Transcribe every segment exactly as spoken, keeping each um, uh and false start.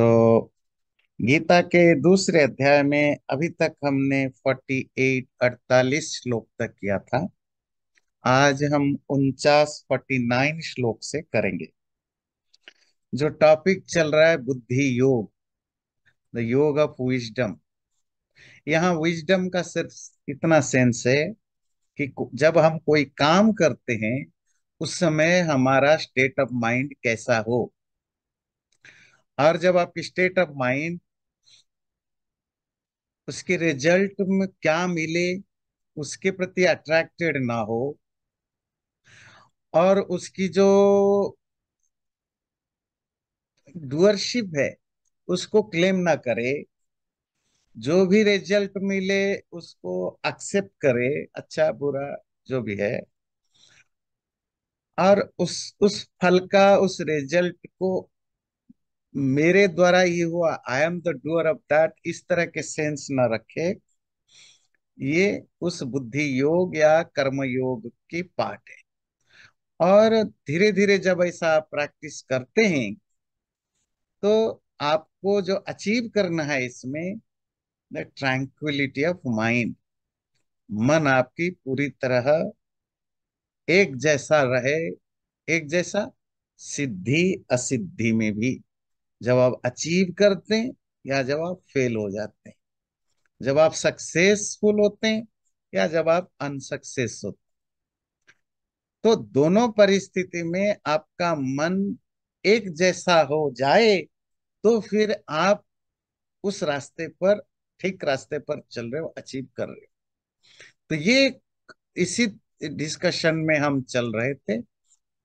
तो गीता के दूसरे अध्याय में अभी तक हमने अड़तालीस अड़तालीस श्लोक तक किया था। आज हम उनचास उनचास श्लोक से करेंगे। जो टॉपिक चल रहा है बुद्धि योग, द योग ऑफ विजडम। यहाँ विजडम का सिर्फ इतना सेंस है कि जब हम कोई काम करते हैं उस समय हमारा स्टेट ऑफ माइंड कैसा हो, और जब आपकी स्टेट ऑफ माइंड उसके रिजल्ट में क्या मिले उसके प्रति अट्रैक्टेड ना हो, और उसकी जो डुअरशिप है उसको क्लेम ना करे, जो भी रिजल्ट मिले उसको एक्सेप्ट करे, अच्छा बुरा जो भी है, और उस उस फल का, उस रिजल्ट को मेरे द्वारा ये हुआ, I am the doer of that, इस तरह के सेंस ना रखे। ये उस बुद्धि योग या कर्म योग की पार्ट है। और धीरे धीरे जब ऐसा प्रैक्टिस करते हैं तो आपको जो अचीव करना है इसमें, द ट्रैंक्विलिटी ऑफ माइंड, मन आपकी पूरी तरह एक जैसा रहे, एक जैसा सिद्धि असिद्धि में भी, जब आप अचीव करते हैं या जब आप फेल हो जाते हैं, जब आप सक्सेसफुल होते हैं या जब आप अनसक्सेस होते हैं, तो दोनों परिस्थिति में आपका मन एक जैसा हो जाए तो फिर आप उस रास्ते पर, ठीक रास्ते पर चल रहे हो, अचीव कर रहे हो। तो ये इसी डिस्कशन में हम चल रहे थे।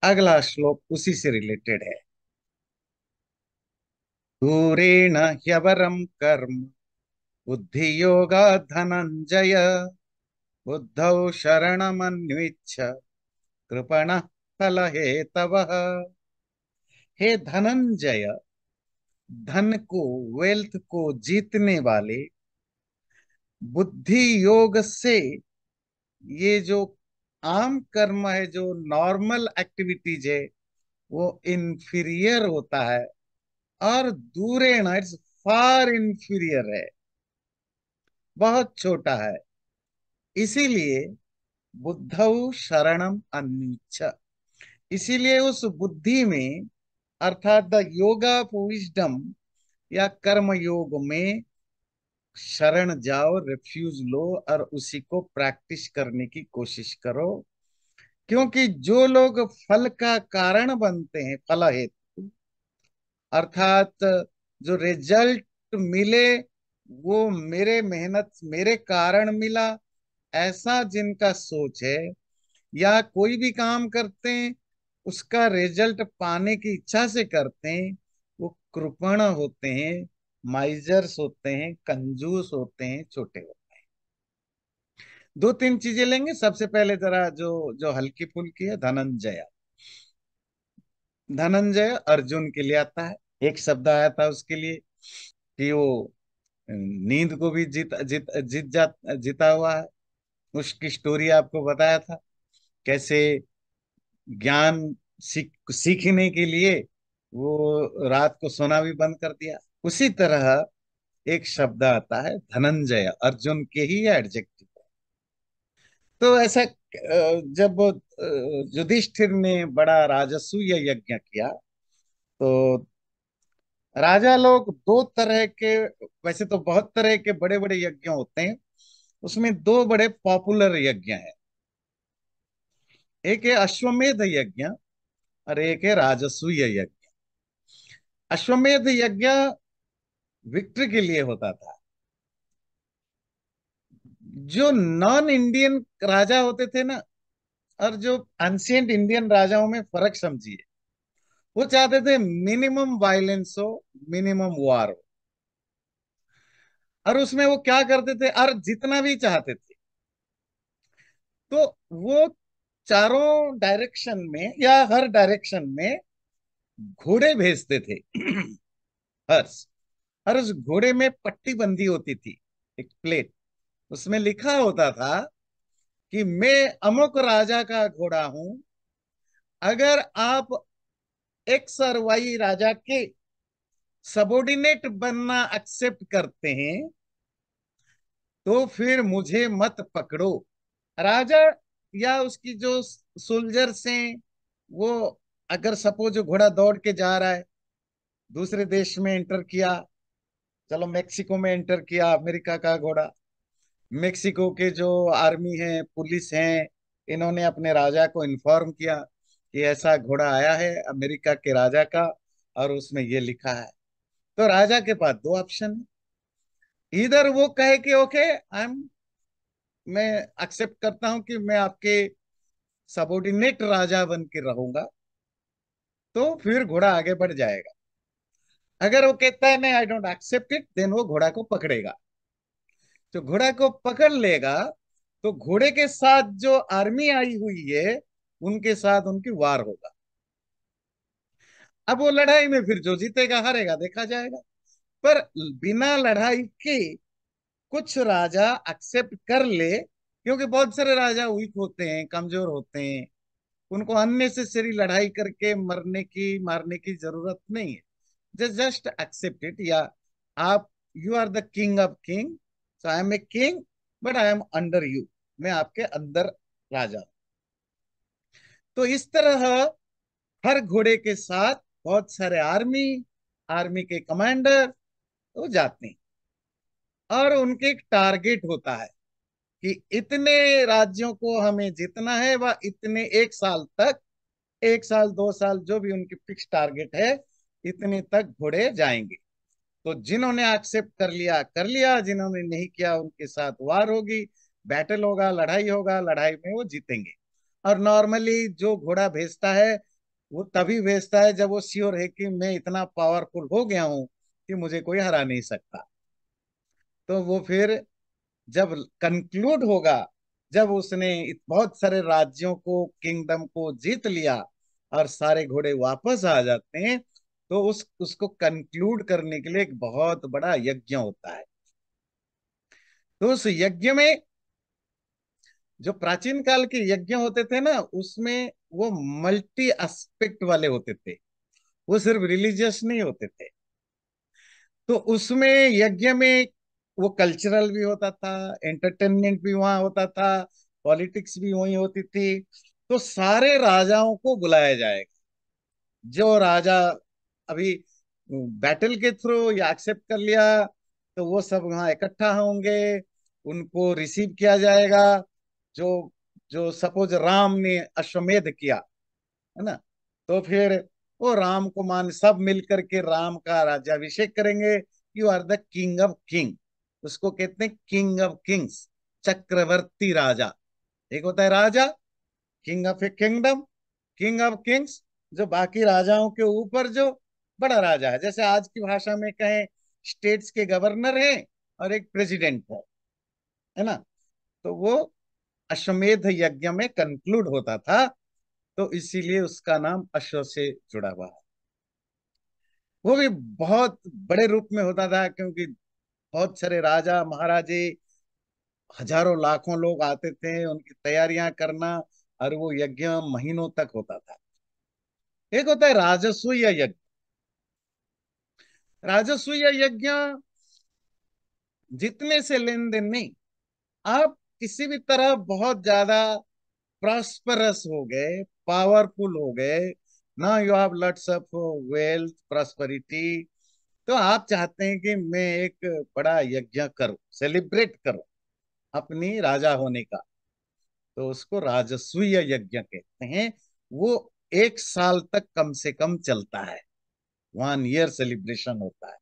अगला श्लोक उसी से रिलेटेड है। दूरेण ह्यवरं कर्म बुद्धियोगा धनंजय, बुद्धौ शरणमन्विच्छ कृपणः फलहेतवः। हे धनंजय, धन को, वेल्थ को जीतने वाले, बुद्धि योग से ये जो आम कर्म है, जो नॉर्मल एक्टिविटीज है, वो इन्फीरियर होता है, और दूरेण इट्स फार इंफीरियर है, बहुत छोटा है। इसीलिए बुद्धौ शरणम अन्विच्छ, इसीलिए उस बुद्धि में, अर्थात द योगा ऑफ विजडम या कर्म योग में शरण जाओ, रिफ्यूज लो और उसी को प्रैक्टिस करने की कोशिश करो। क्योंकि जो लोग फल का कारण बनते हैं, फल हेतु, अर्थात जो रिजल्ट मिले वो मेरे मेहनत, मेरे कारण मिला, ऐसा जिनका सोच है, या कोई भी काम करते हैं उसका रिजल्ट पाने की इच्छा से करते हैं, वो कृपण होते हैं, माइजर्स होते हैं, कंजूस होते हैं, छोटे होते हैं। दो तीन चीजें लेंगे। सबसे पहले जरा जो जो हल्की फुल्की है, धनंजय। धनंजय अर्जुन के लिए आता है, एक शब्द आया था उसके लिए कि वो नींद को भी जीत जीत जीत जा जीता हुआ है। उसकी स्टोरी आपको बताया था, कैसे ज्ञान सीख सीखने के लिए वो रात को सोना भी बंद कर दिया। उसी तरह एक शब्द आता है धनंजय, अर्जुन के ही एडजेक्टिव। तो ऐसा जब युधिष्ठिर ने बड़ा राजसूय यज्ञ किया तो राजा लोग दो तरह के, वैसे तो बहुत तरह के बड़े बड़े यज्ञ होते हैं, उसमें दो बड़े पॉपुलर यज्ञ हैं, एक है अश्वमेध यज्ञ और एक है राजसूय यज्ञ। अश्वमेध यज्ञ विक्ट्री के लिए होता था। जो नॉन इंडियन राजा होते थे ना, और जो एंशिएंट इंडियन राजाओं में फर्क समझिए, वो चाहते थे मिनिमम वायलेंस हो, मिनिमम वार हो, और उसमें वो क्या करते थे, और जितना भी चाहते थे। तो वो चारों डायरेक्शन में या हर डायरेक्शन में घोड़े भेजते थे, हर्स, और उस घोड़े में पट्टी बंधी होती थी, एक प्लेट, उसमें लिखा होता था कि मैं अमुक राजा का घोड़ा हूं, अगर आप एक्स और वाई राजा के सबोर्डिनेट बनना एक्सेप्ट करते हैं तो फिर मुझे मत पकड़ो। राजा या उसकी जो सोल्जर्स हैं वो अगर सपोज घोड़ा दौड़ के जा रहा है, दूसरे देश में एंटर किया, चलो मेक्सिको में एंटर किया अमेरिका का घोड़ा, मेक्सिको के जो आर्मी है पुलिस हैं इन्होंने अपने राजा को इन्फॉर्म किया कि ऐसा घोड़ा आया है अमेरिका के राजा का और उसमें ये लिखा है। तो राजा के पास दो ऑप्शन है, इधर वो कहे कि ओके आई एम मैं एक्सेप्ट करता हूं कि मैं आपके सबोर्डिनेट राजा बन के रहूंगा, तो फिर घोड़ा आगे बढ़ जाएगा। अगर वो कहता है नहीं I don't accept it, then वो घोड़ा को पकड़ेगा। तो घोड़ा को पकड़ लेगा तो घोड़े के साथ जो आर्मी आई हुई है उनके साथ उनकी वार होगा। अब वो लड़ाई में फिर जो जीतेगा हारेगा देखा जाएगा, पर बिना लड़ाई के कुछ राजा एक्सेप्ट कर ले, क्योंकि बहुत सारे राजा वीक होते हैं, कमजोर होते हैं, उनको अननेसेसरी लड़ाई करके मरने की मारने की जरूरत नहीं है। जस्ट एक्सेप्ट इट, या आप you are the king of king, so I am a king but I am under you, मैं आपके अंदर राजा। तो इस तरह हर घोड़े के साथ बहुत सारे आर्मी आर्मी के कमांडर वो जाते हैं और उनके एक टारगेट होता है कि इतने राज्यों को हमें जीतना है व इतने एक साल तक, एक साल दो साल जो भी उनकी फिक्स टारगेट है इतने तक घोड़े जाएंगे। तो जिन्होंने एक्सेप्ट कर लिया कर लिया, जिन्होंने नहीं किया उनके साथ वार होगी, बैटल होगा, लड़ाई होगा, लड़ाई में वो जीतेंगे। और नॉर्मली जो घोड़ा भेजता है वो तभी भेजता है जब वो श्योर है कि मैं इतना पावरफुल हो गया हूं कि मुझे कोई हरा नहीं सकता। तो वो फिर जब कंक्लूड होगा, जब उसने बहुत सारे राज्यों को किंगडम को जीत लिया और सारे घोड़े वापस आ जाते हैं, तो उस उसको कंक्लूड करने के लिए एक बहुत बड़ा यज्ञ होता है। तो उस यज्ञ में जो प्राचीन काल के यज्ञ होते थे ना, उसमें वो मल्टी एस्पेक्ट वाले होते थे, वो सिर्फ रिलीजियस नहीं होते थे। तो उसमें यज्ञ में वो कल्चरल भी होता था, एंटरटेनमेंट भी वहां होता था, पॉलिटिक्स भी वहीं होती थी। तो सारे राजाओं को बुलाया जाएगा, जो राजा अभी बैटल के थ्रू या एक्सेप्ट कर लिया तो वो सब वहाँ इकट्ठा होंगे, उनको रिसीव किया जाएगा। जो जो सपोज राम ने अश्वमेध किया है ना, तो फिर वो राम को मान सब मिलकर के राम का राज्याभिषेक करेंगे। You are the king of king, उसको कहते हैं किंग ऑफ किंग्स, चक्रवर्ती राजा। एक होता है राजा king of a kingdom, king of kings जो बाकी राजाओं के ऊपर जो बड़ा राजा है, जैसे आज की भाषा में कहें स्टेट्स के गवर्नर हैं और एक प्रेसिडेंट है, है ना। तो वो अश्वमेध यज्ञ में कंक्लूड होता था, तो इसीलिए उसका नाम अश्व से जुड़ा हुआ है। वो भी बहुत बड़े रूप में होता था, क्योंकि बहुत सारे राजा महाराजे हजारों लाखों लोग आते थे, उनकी तैयारियां करना, और वो यज्ञ महीनों तक होता था। एक होता है राजसूय यज्ञ। राजसूय यज्ञ जितने से लेन देन नहीं, आप किसी भी तरह बहुत ज्यादा प्रॉस्परस हो गए, पावरफुल हो गए ना, you have lots of wealth prosperity, तो आप चाहते हैं कि मैं एक बड़ा यज्ञ करूं, सेलिब्रेट करूं अपनी राजा होने का, तो उसको राजसूय यज्ञ कहते हैं। वो एक साल तक कम से कम चलता है, वन ईयर सेलिब्रेशन होता है।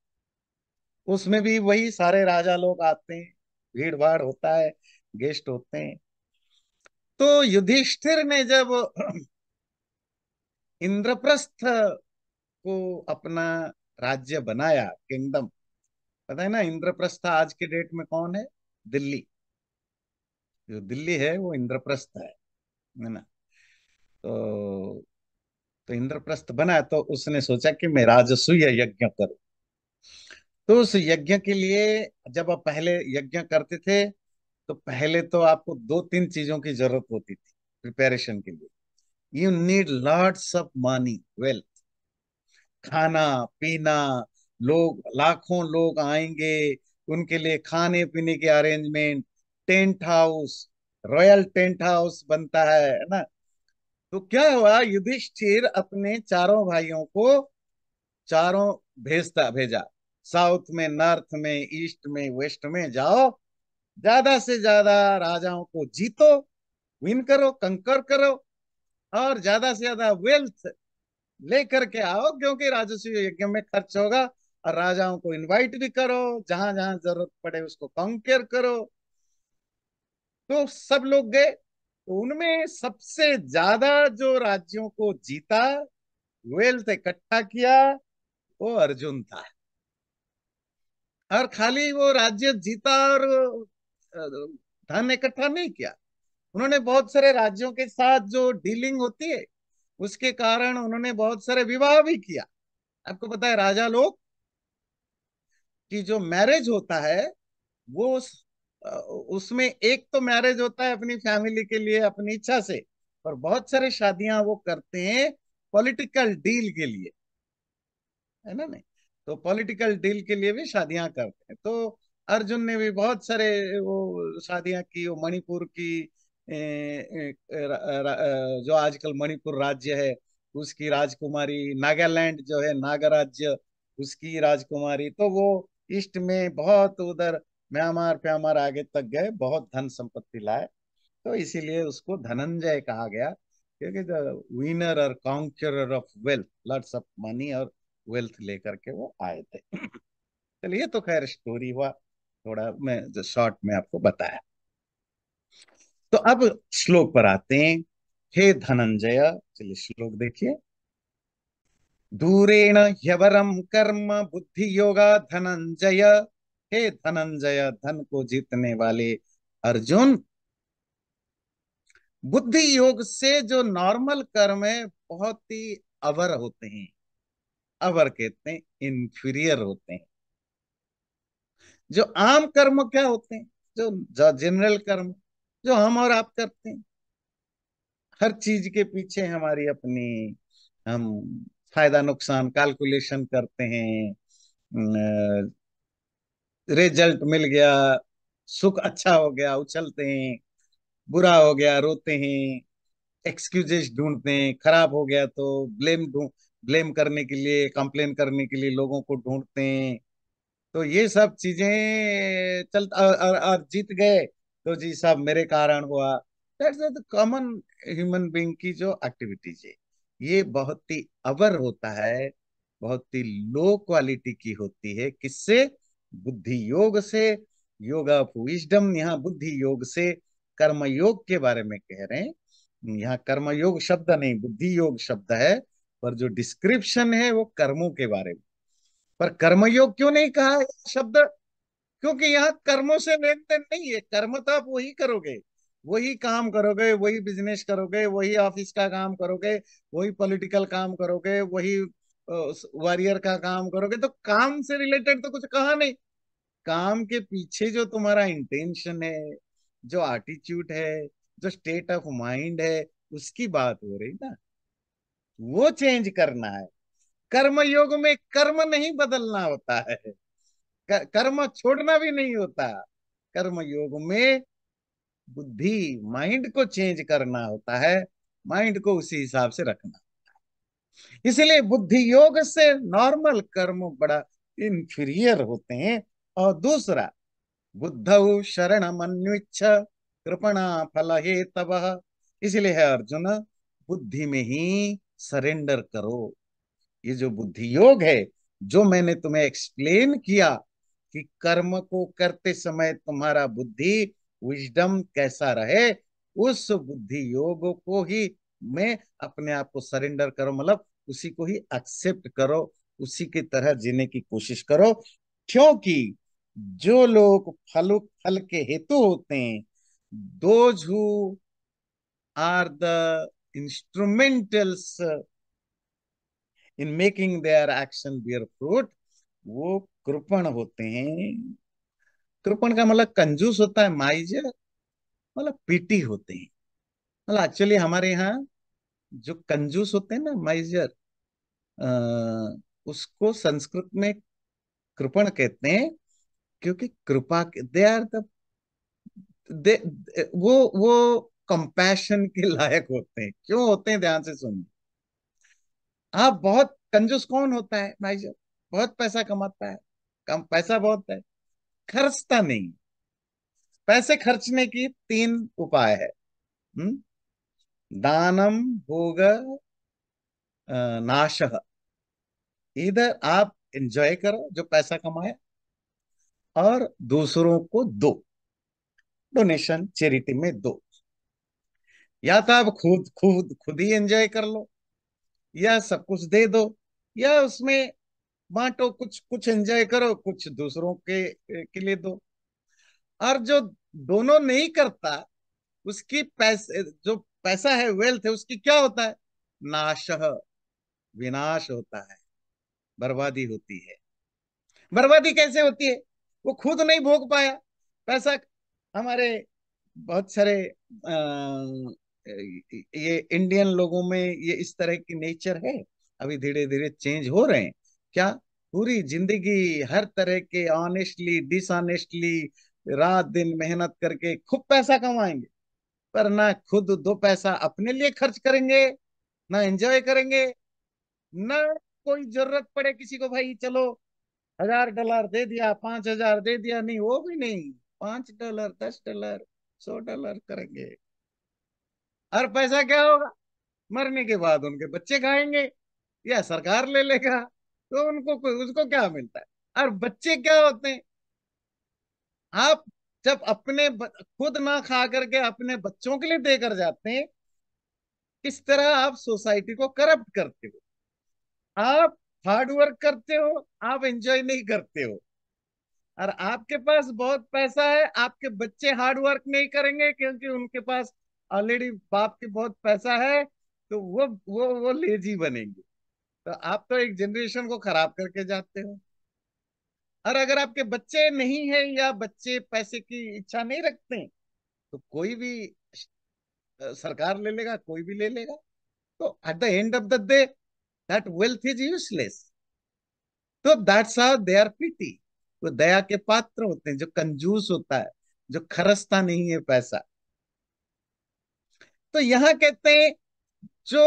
उसमें भी वही सारे राजा लोग आते हैं, भीड़ भाड़ होता है, गेस्ट होते हैं। तो युधिष्ठिर ने जब इंद्रप्रस्थ को अपना राज्य बनाया, किंगडम, पता है ना इंद्रप्रस्थ आज के डेट में कौन है, दिल्ली, जो दिल्ली है वो इंद्रप्रस्थ है ना। तो तो इंद्रप्रस्थ बना, तो उसने सोचा कि मैं राजसूय यज्ञ करूं। तो उस यज्ञ के लिए जब आप पहले यज्ञ करते थे तो पहले तो आपको दो तीन चीजों की जरूरत होती थी प्रिपरेशन के लिए। You need lots of money, wealth, खाना पीना लोग, लाखों लोग आएंगे, उनके लिए खाने पीने के arrangement, tent house, royal tent house बनता है ना। तो क्या हुआ, युधिष्ठिर अपने चारों भाइयों को चारों भेजता भेजा, साउथ में, नॉर्थ में, ईस्ट में, वेस्ट में जाओ, ज्यादा से ज्यादा राजाओं को जीतो, विन करो, कंकर करो और ज्यादा से ज्यादा वेल्थ लेकर के आओ, क्योंकि राजस्व यज्ञ में खर्च होगा। और राजाओं को इनवाइट भी करो, जहां जहां जरूरत पड़े उसको कंकर करो। तो सब लोग गए, तो उनमें सबसे ज्यादा जो राज्यों को जीता, वेल्थ इकट्ठा किया, वो अर्जुन था। और खाली वो राज्य जीता और धन इकट्ठा नहीं किया, उन्होंने बहुत सारे राज्यों के साथ जो डीलिंग होती है उसके कारण उन्होंने बहुत सारे विवाह भी किया। आपको पता है राजा लोग कि जो मैरिज होता है वो उसमें एक तो मैरिज होता है अपनी फैमिली के लिए, अपनी इच्छा से, और बहुत सारे शादियां वो करते हैं पॉलिटिकल डील के लिए, है ना। नहीं तो पॉलिटिकल डील के लिए भी शादियां करते हैं। तो अर्जुन ने भी बहुत सारे वो शादियां की। वो मणिपुर की ए, ए, र, र, जो आजकल मणिपुर राज्य है उसकी राजकुमारी, नागालैंड जो है नागराज्य उसकी राजकुमारी। तो वो ईस्ट में बहुत, उधर म्यांमार प्यामार आगे तक गए, बहुत धन संपत्ति लाए। तो इसीलिए उसको धनंजय कहा गया, क्योंकि द विनर और conqueror of wealth, lots of money और वेल्थ लेकर के वो आए थे। चलिए, तो खैर स्टोरी हुआ, थोड़ा मैं जो शॉर्ट में आपको बताया। तो अब श्लोक पर आते हैं। हे धनंजय, चलिए श्लोक देखिए। दूरेण ह्यवरम कर्म बुद्धि योगा धनंजय। हे धनंजय, धन को जीतने वाले अर्जुन, बुद्धि योग से जो नॉर्मल कर्म है बहुत ही अवर होते हैं, अवर कहते हैं, इंफीरियर होते हैं। जो आम कर्म क्या होते हैं, जो जनरल कर्म जो हम और आप करते हैं, हर चीज के पीछे हमारी अपनी, हम फायदा नुकसान कैलकुलेशन करते हैं, रिजल्ट मिल गया, सुख अच्छा हो गया उछलते हैं, बुरा हो गया रोते हैं, एक्सक्यूजेस ढूंढते हैं, खराब हो गया तो ब्लेम ब्लेम करने के लिए, कंप्लेन करने के लिए लोगों को ढूंढते हैं। तो ये सब चीजें चलता, और, और जीत गए तो जी सब मेरे कारण हुआ। That's the common human being की जो एक्टिविटीज है, ये बहुत ही अवर होता है, बहुत ही लो क्वालिटी की होती है। किससे? बुद्धि योग से, योग ऑफ विजडम। यहाँ बुद्धि योग से कर्मयोग के बारे में कह रहे हैं। यहाँ कर्मयोग शब्द नहीं, बुद्धि योग शब्द है, पर जो डिस्क्रिप्शन है वो कर्मों के बारे में। पर कर्मयोग क्यों नहीं कहा शब्द? क्योंकि यहाँ कर्मों से लेन देन नहीं है। कर्म तो आप वही करोगे, वही काम करोगे, वही बिजनेस करोगे, वही ऑफिस का काम करोगे, वही पॉलिटिकल काम करोगे, वही वॉरियर का काम करोगे। तो काम से रिलेटेड तो कुछ कहा नहीं। काम के पीछे जो तुम्हारा इंटेंशन है, जो एटीट्यूड है, जो स्टेट ऑफ माइंड है, उसकी बात हो रही ना, वो चेंज करना है। कर्मयोग में कर्म नहीं बदलना होता है, कर्म छोड़ना भी नहीं होता। कर्मयोग में बुद्धि, माइंड को चेंज करना होता है, माइंड को उसी हिसाब से रखना होता है। इसलिए बुद्धि योग से नॉर्मल कर्म बड़ा इंफीरियर होते हैं। और दूसरा, बुद्धौ शरणमन्विच्छ कृपणा फल हेतवः। इसलिए है अर्जुन, बुद्धि में ही सरेंडर करो। ये जो बुद्धि योग है, जो मैंने तुम्हें एक्सप्लेन किया कि कर्म को करते समय तुम्हारा बुद्धि विजडम कैसा रहे, उस बुद्धि योग को ही मैं अपने आप को सरेंडर करो, मतलब उसी को ही एक्सेप्ट करो, उसी की तरह जीने की कोशिश करो। क्योंकि जो लोग फल फल के हेतु होते हैं, those who are the instrumentals in making their action bear fruit, वो कृपण होते हैं। कृपण का मतलब कंजूस होता है, माइजर मतलब पीटी होते हैं। मतलब एक्चुअली हमारे यहाँ जो कंजूस होते हैं ना, माइजर, उसको संस्कृत में कृपण कहते हैं, क्योंकि कृपा दे आर द दे वो वो कंपैशन के लायक होते हैं। क्यों होते हैं, ध्यान से सुनिए। आप बहुत कंजूस कौन होता है भाई साहब, बहुत पैसा कमाता है, कम पैसा बहुत है, खर्चता नहीं। पैसे खर्चने की तीन उपाय है, हम्म दानम भोग नाशः। इधर आप एंजॉय करो जो पैसा कमाया और दूसरों को दो, डोनेशन चैरिटी में दो। या तो आप खुद खुद खुद ही एंजॉय कर लो, या सब कुछ दे दो, या उसमें बांटो, कुछ कुछ एंजॉय करो, कुछ दूसरों के के लिए दो। और जो दोनों नहीं करता उसकी पैसे जो पैसा है, वेल्थ है, उसकी क्या होता है, नाशः, विनाश होता है, बर्बादी होती है। बर्बादी कैसे होती है, वो खुद नहीं भोग पाया पैसा। हमारे बहुत सारे आ, ये इंडियन लोगों में ये इस तरह की नेचर है, अभी धीरे धीरे चेंज हो रहे हैं। क्या पूरी जिंदगी हर तरह के ऑनेस्टली डिसऑनेस्टली रात दिन मेहनत करके खूब पैसा कमाएंगे, पर ना खुद दो पैसा अपने लिए खर्च करेंगे, ना एंजॉय करेंगे, ना कोई जरूरत पड़े किसी को, भाई चलो हजार डॉलर दे दिया, पांच हजार दे दिया, नहीं वो भी नहीं, पांच डॉलर दस डॉलर सौ डॉलर करेंगे। और पैसा क्या होगा, मरने के बाद उनके बच्चे खाएंगे या सरकार ले लेगा, तो उनको उसको क्या मिलता है। और बच्चे क्या होते हैं, आप जब अपने खुद ना खा करके अपने बच्चों के लिए देकर जाते हैं, इस तरह आप सोसाइटी को करप्ट करते हो। आप हार्ड वर्क करते हो, आप एंजॉय नहीं करते हो, और आपके पास बहुत पैसा है, आपके बच्चे हार्ड वर्क नहीं करेंगे क्योंकि उनके पास ऑलरेडी बाप के बहुत पैसा है, तो वो वो वो लेजी बनेंगे। तो आप तो एक जनरेशन को खराब करके जाते हो। और अगर आपके बच्चे नहीं है या बच्चे पैसे की इच्छा नहीं रखते, तो कोई भी सरकार ले लेगा, कोई भी ले लेगा। तो at the end of the day that wealth is useless. तो that's how they are pity. वो दया के पात्र होते हैं, जो कंजूस होता है, जो खर्चता नहीं है पैसा। तो यहाँ कहते हैं जो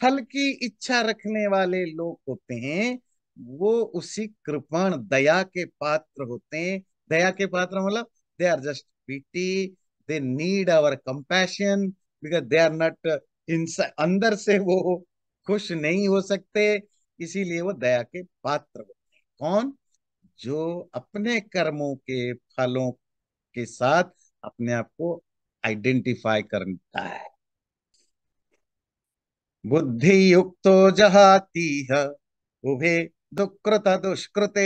फल की इच्छा रखने वाले लोग होते हैं, वो उसी कृपण दया के पात्र होते हैं। दया के पात्र मतलब they are just pity, they need our compassion because they are not inside, अंदर से वो खुश नहीं हो सकते, इसीलिए वो दया के पात्र होते हैं। कौन, जो अपने कर्मों के फलों के साथ अपने आप को आइडेंटिफाई करता है। बुद्धि युक्तो जहातीह उभे दुष्कृत दुष्कृते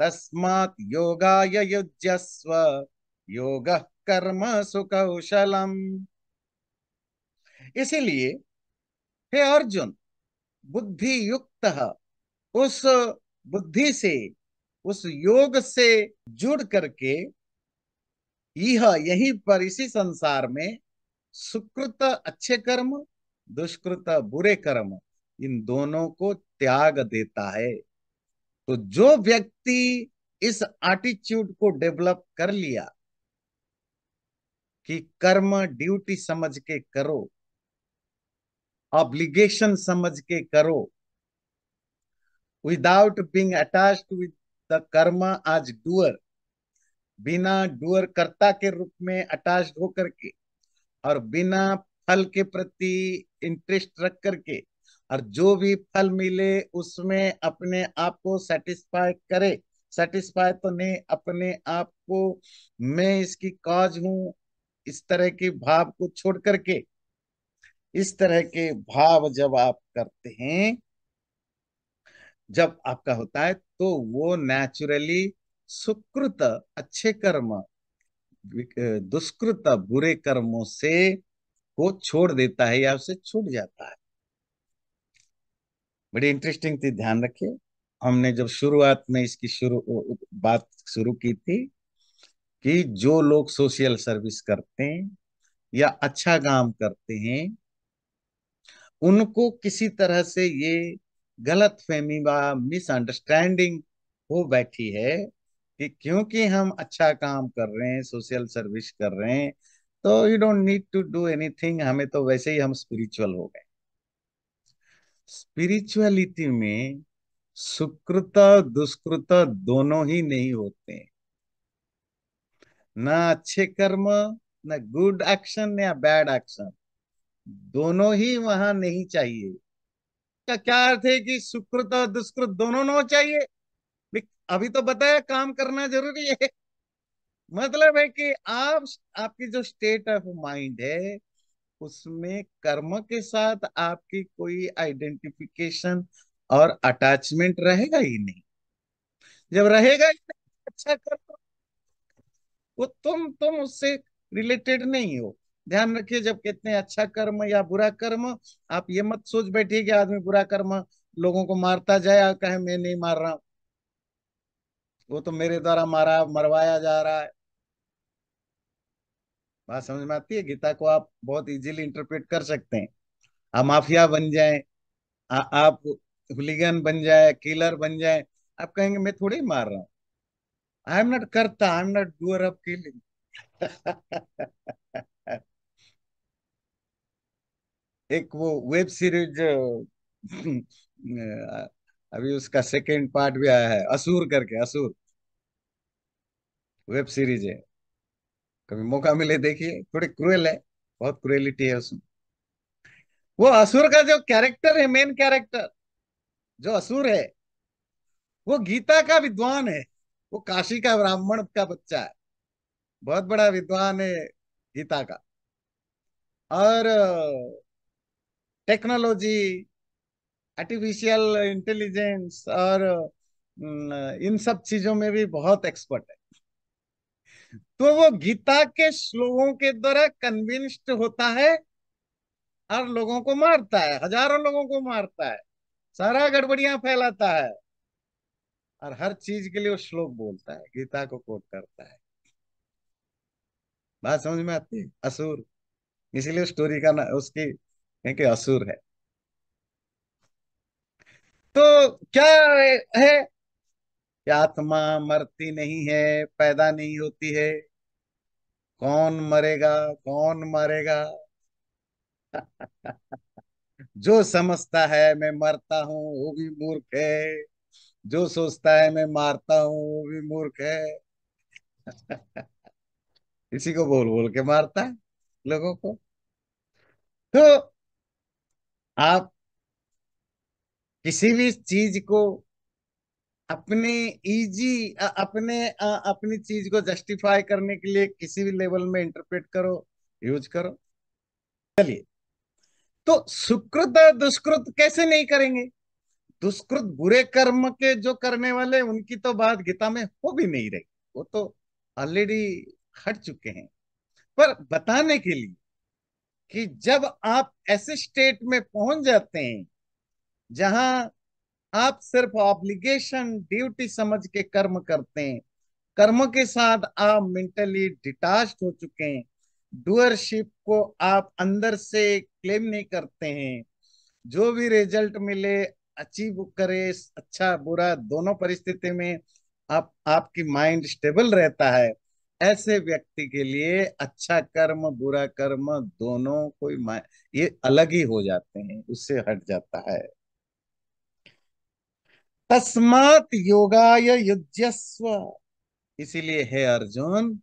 तस्मात् योगाय युज्यस्व योगः कर्म सुकौशलम्। इसीलिए हे अर्जुन, बुद्धि युक्त, उस बुद्धि से, उस योग से जुड़ करके यह यहीं पर इसी संसार में सुकृत अच्छे कर्म, दुष्कृत बुरे कर्म, इन दोनों को त्याग देता है। तो जो व्यक्ति इस एटीट्यूड को डेवलप कर लिया कि कर्म ड्यूटी समझ के करो, ऑब्लिगेशन समझ के करो, without being attached with the karma as doer, बिना डूअर कर्ता के रूप में अटैच्ड होकर के, और बिना फल के प्रति इंटरेस्ट रख करके, और जो भी फल मिले उसमें अपने आप को सेटिस्फाई करे। सेटिस्फाई तो नहीं, अपने आप को मैं इसकी कॉज हूं, इस तरह के भाव को छोड़ करके। इस तरह के भाव जब आप करते हैं, जब आपका होता है, तो वो नेचुरली सुकृत अच्छे कर्म, दुष्कृत बुरे कर्मों से को छोड़ देता है या उसे छूट जाता है। बड़ी इंटरेस्टिंग थी, ध्यान रखिए। हमने जब शुरुआत में इसकी शुरू बात शुरू की थी कि जो लोग सोशल सर्विस करते हैं या अच्छा काम करते हैं, उनको किसी तरह से ये गलतफहमी व मिसअंडरस्टैंडिंग हो बैठी है कि क्योंकि हम अच्छा काम कर रहे हैं, सोशल सर्विस कर रहे हैं, तो you don't need to do anything, हमें तो वैसे ही हम स्पिरिचुअल हो गए। स्पिरिचुअलिटी में सुकृत दुष्कृत दोनों ही नहीं होते, ना अच्छे कर्म ना गुड एक्शन या बैड एक्शन, दोनों ही वहां नहीं चाहिए। का क्या अर्थ है कि सुकृत और दुष्कृत दोनों ना चाहिए? अभी तो बताया काम करना जरूरी है, मतलब है कि आप आपकी जो स्टेट ऑफ माइंड है उसमें कर्म के साथ आपकी कोई आइडेंटिफिकेशन और अटैचमेंट रहेगा ही नहीं। जब रहेगा ही नहीं, अच्छा करो, वो तुम तुम उससे रिलेटेड नहीं हो। ध्यान रखिए, जब कहते हैं अच्छा कर्म या बुरा कर्म, आप ये मत सोच बैठिए कि आदमी बुरा कर्म लोगों को मारता जाए और कहे मैं नहीं मार रहा हूं, वो तो मेरे द्वारा मारा मरवाया जा रहा है। बात समझ में आती है? गीता को आप बहुत इजीली इंटरप्रेट कर सकते हैं। आप माफिया बन जाए, आप हुलिगन बन जाए, किलर बन जाए, आप कहेंगे मैं थोड़ी मार रहा हूँ, आई एम नॉट करता, I am not doer of killing. एक वो वेब सीरीज अभी उसका सेकेंड पार्ट भी आया है, असुर करके, असुर वेब सीरीज है, कभी मौका मिले देखिए। थोड़ी क्रूएल है, बहुत क्रूएलिटी है उसमें। वो असुर का जो कैरेक्टर है, मेन कैरेक्टर जो असुर है, वो गीता का विद्वान है, वो काशी का ब्राह्मण का बच्चा है, बहुत बड़ा विद्वान है गीता का, और टेक्नोलॉजी, आर्टिफिशियल इंटेलिजेंस और इन सब चीजों में भी बहुत एक्सपर्ट है। तो वो गीता के श्लोकों के द्वारा कन्विंस्ड होता है और लोगों को मारता है, हजारों लोगों को मारता है, सारा गड़बड़ियां फैलाता है, और हर चीज के लिए वो श्लोक बोलता है, गीता को कोट करता है। बात समझ में आती है? असुर, इसीलिए स्टोरी का ना उसकी क्योंकि असुर है। तो क्या है कि आत्मा मरती नहीं है, पैदा नहीं होती है, कौन मरेगा कौन मरेगा। जो समझता है मैं मरता हूं वो भी मूर्ख है, जो सोचता है मैं मारता हूं वो भी मूर्ख है। इसी को बोल बोल के मारता है लोगों को। तो आप किसी भी चीज को अपने इजी अपने अपनी चीज को जस्टिफाई करने के लिए किसी भी लेवल में इंटरप्रेट करो, यूज करो। चलिए, तो सुकृत दुष्कृत कैसे नहीं करेंगे? दुष्कृत बुरे कर्म के जो करने वाले, उनकी तो बात गीता में हो भी नहीं रही, वो तो ऑलरेडी हट चुके हैं। पर बताने के लिए कि जब आप ऐसे स्टेट में पहुंच जाते हैं जहां आप सिर्फ ऑब्लिगेशन ड्यूटी समझ के कर्म करते हैं, कर्म के साथ आप मेंटली डिटैच्ड हो चुके हैं, डूअरशिप को आप अंदर से क्लेम नहीं करते हैं, जो भी रिजल्ट मिले अचीव करे, अच्छा बुरा दोनों परिस्थिति में आप आपकी माइंड स्टेबल रहता है, ऐसे व्यक्ति के लिए अच्छा कर्म बुरा कर्म दोनों कोई ये अलग ही हो जाते हैं, उससे हट जाता है। तस्मात् योगाय युज्यस्व, इसीलिए है अर्जुन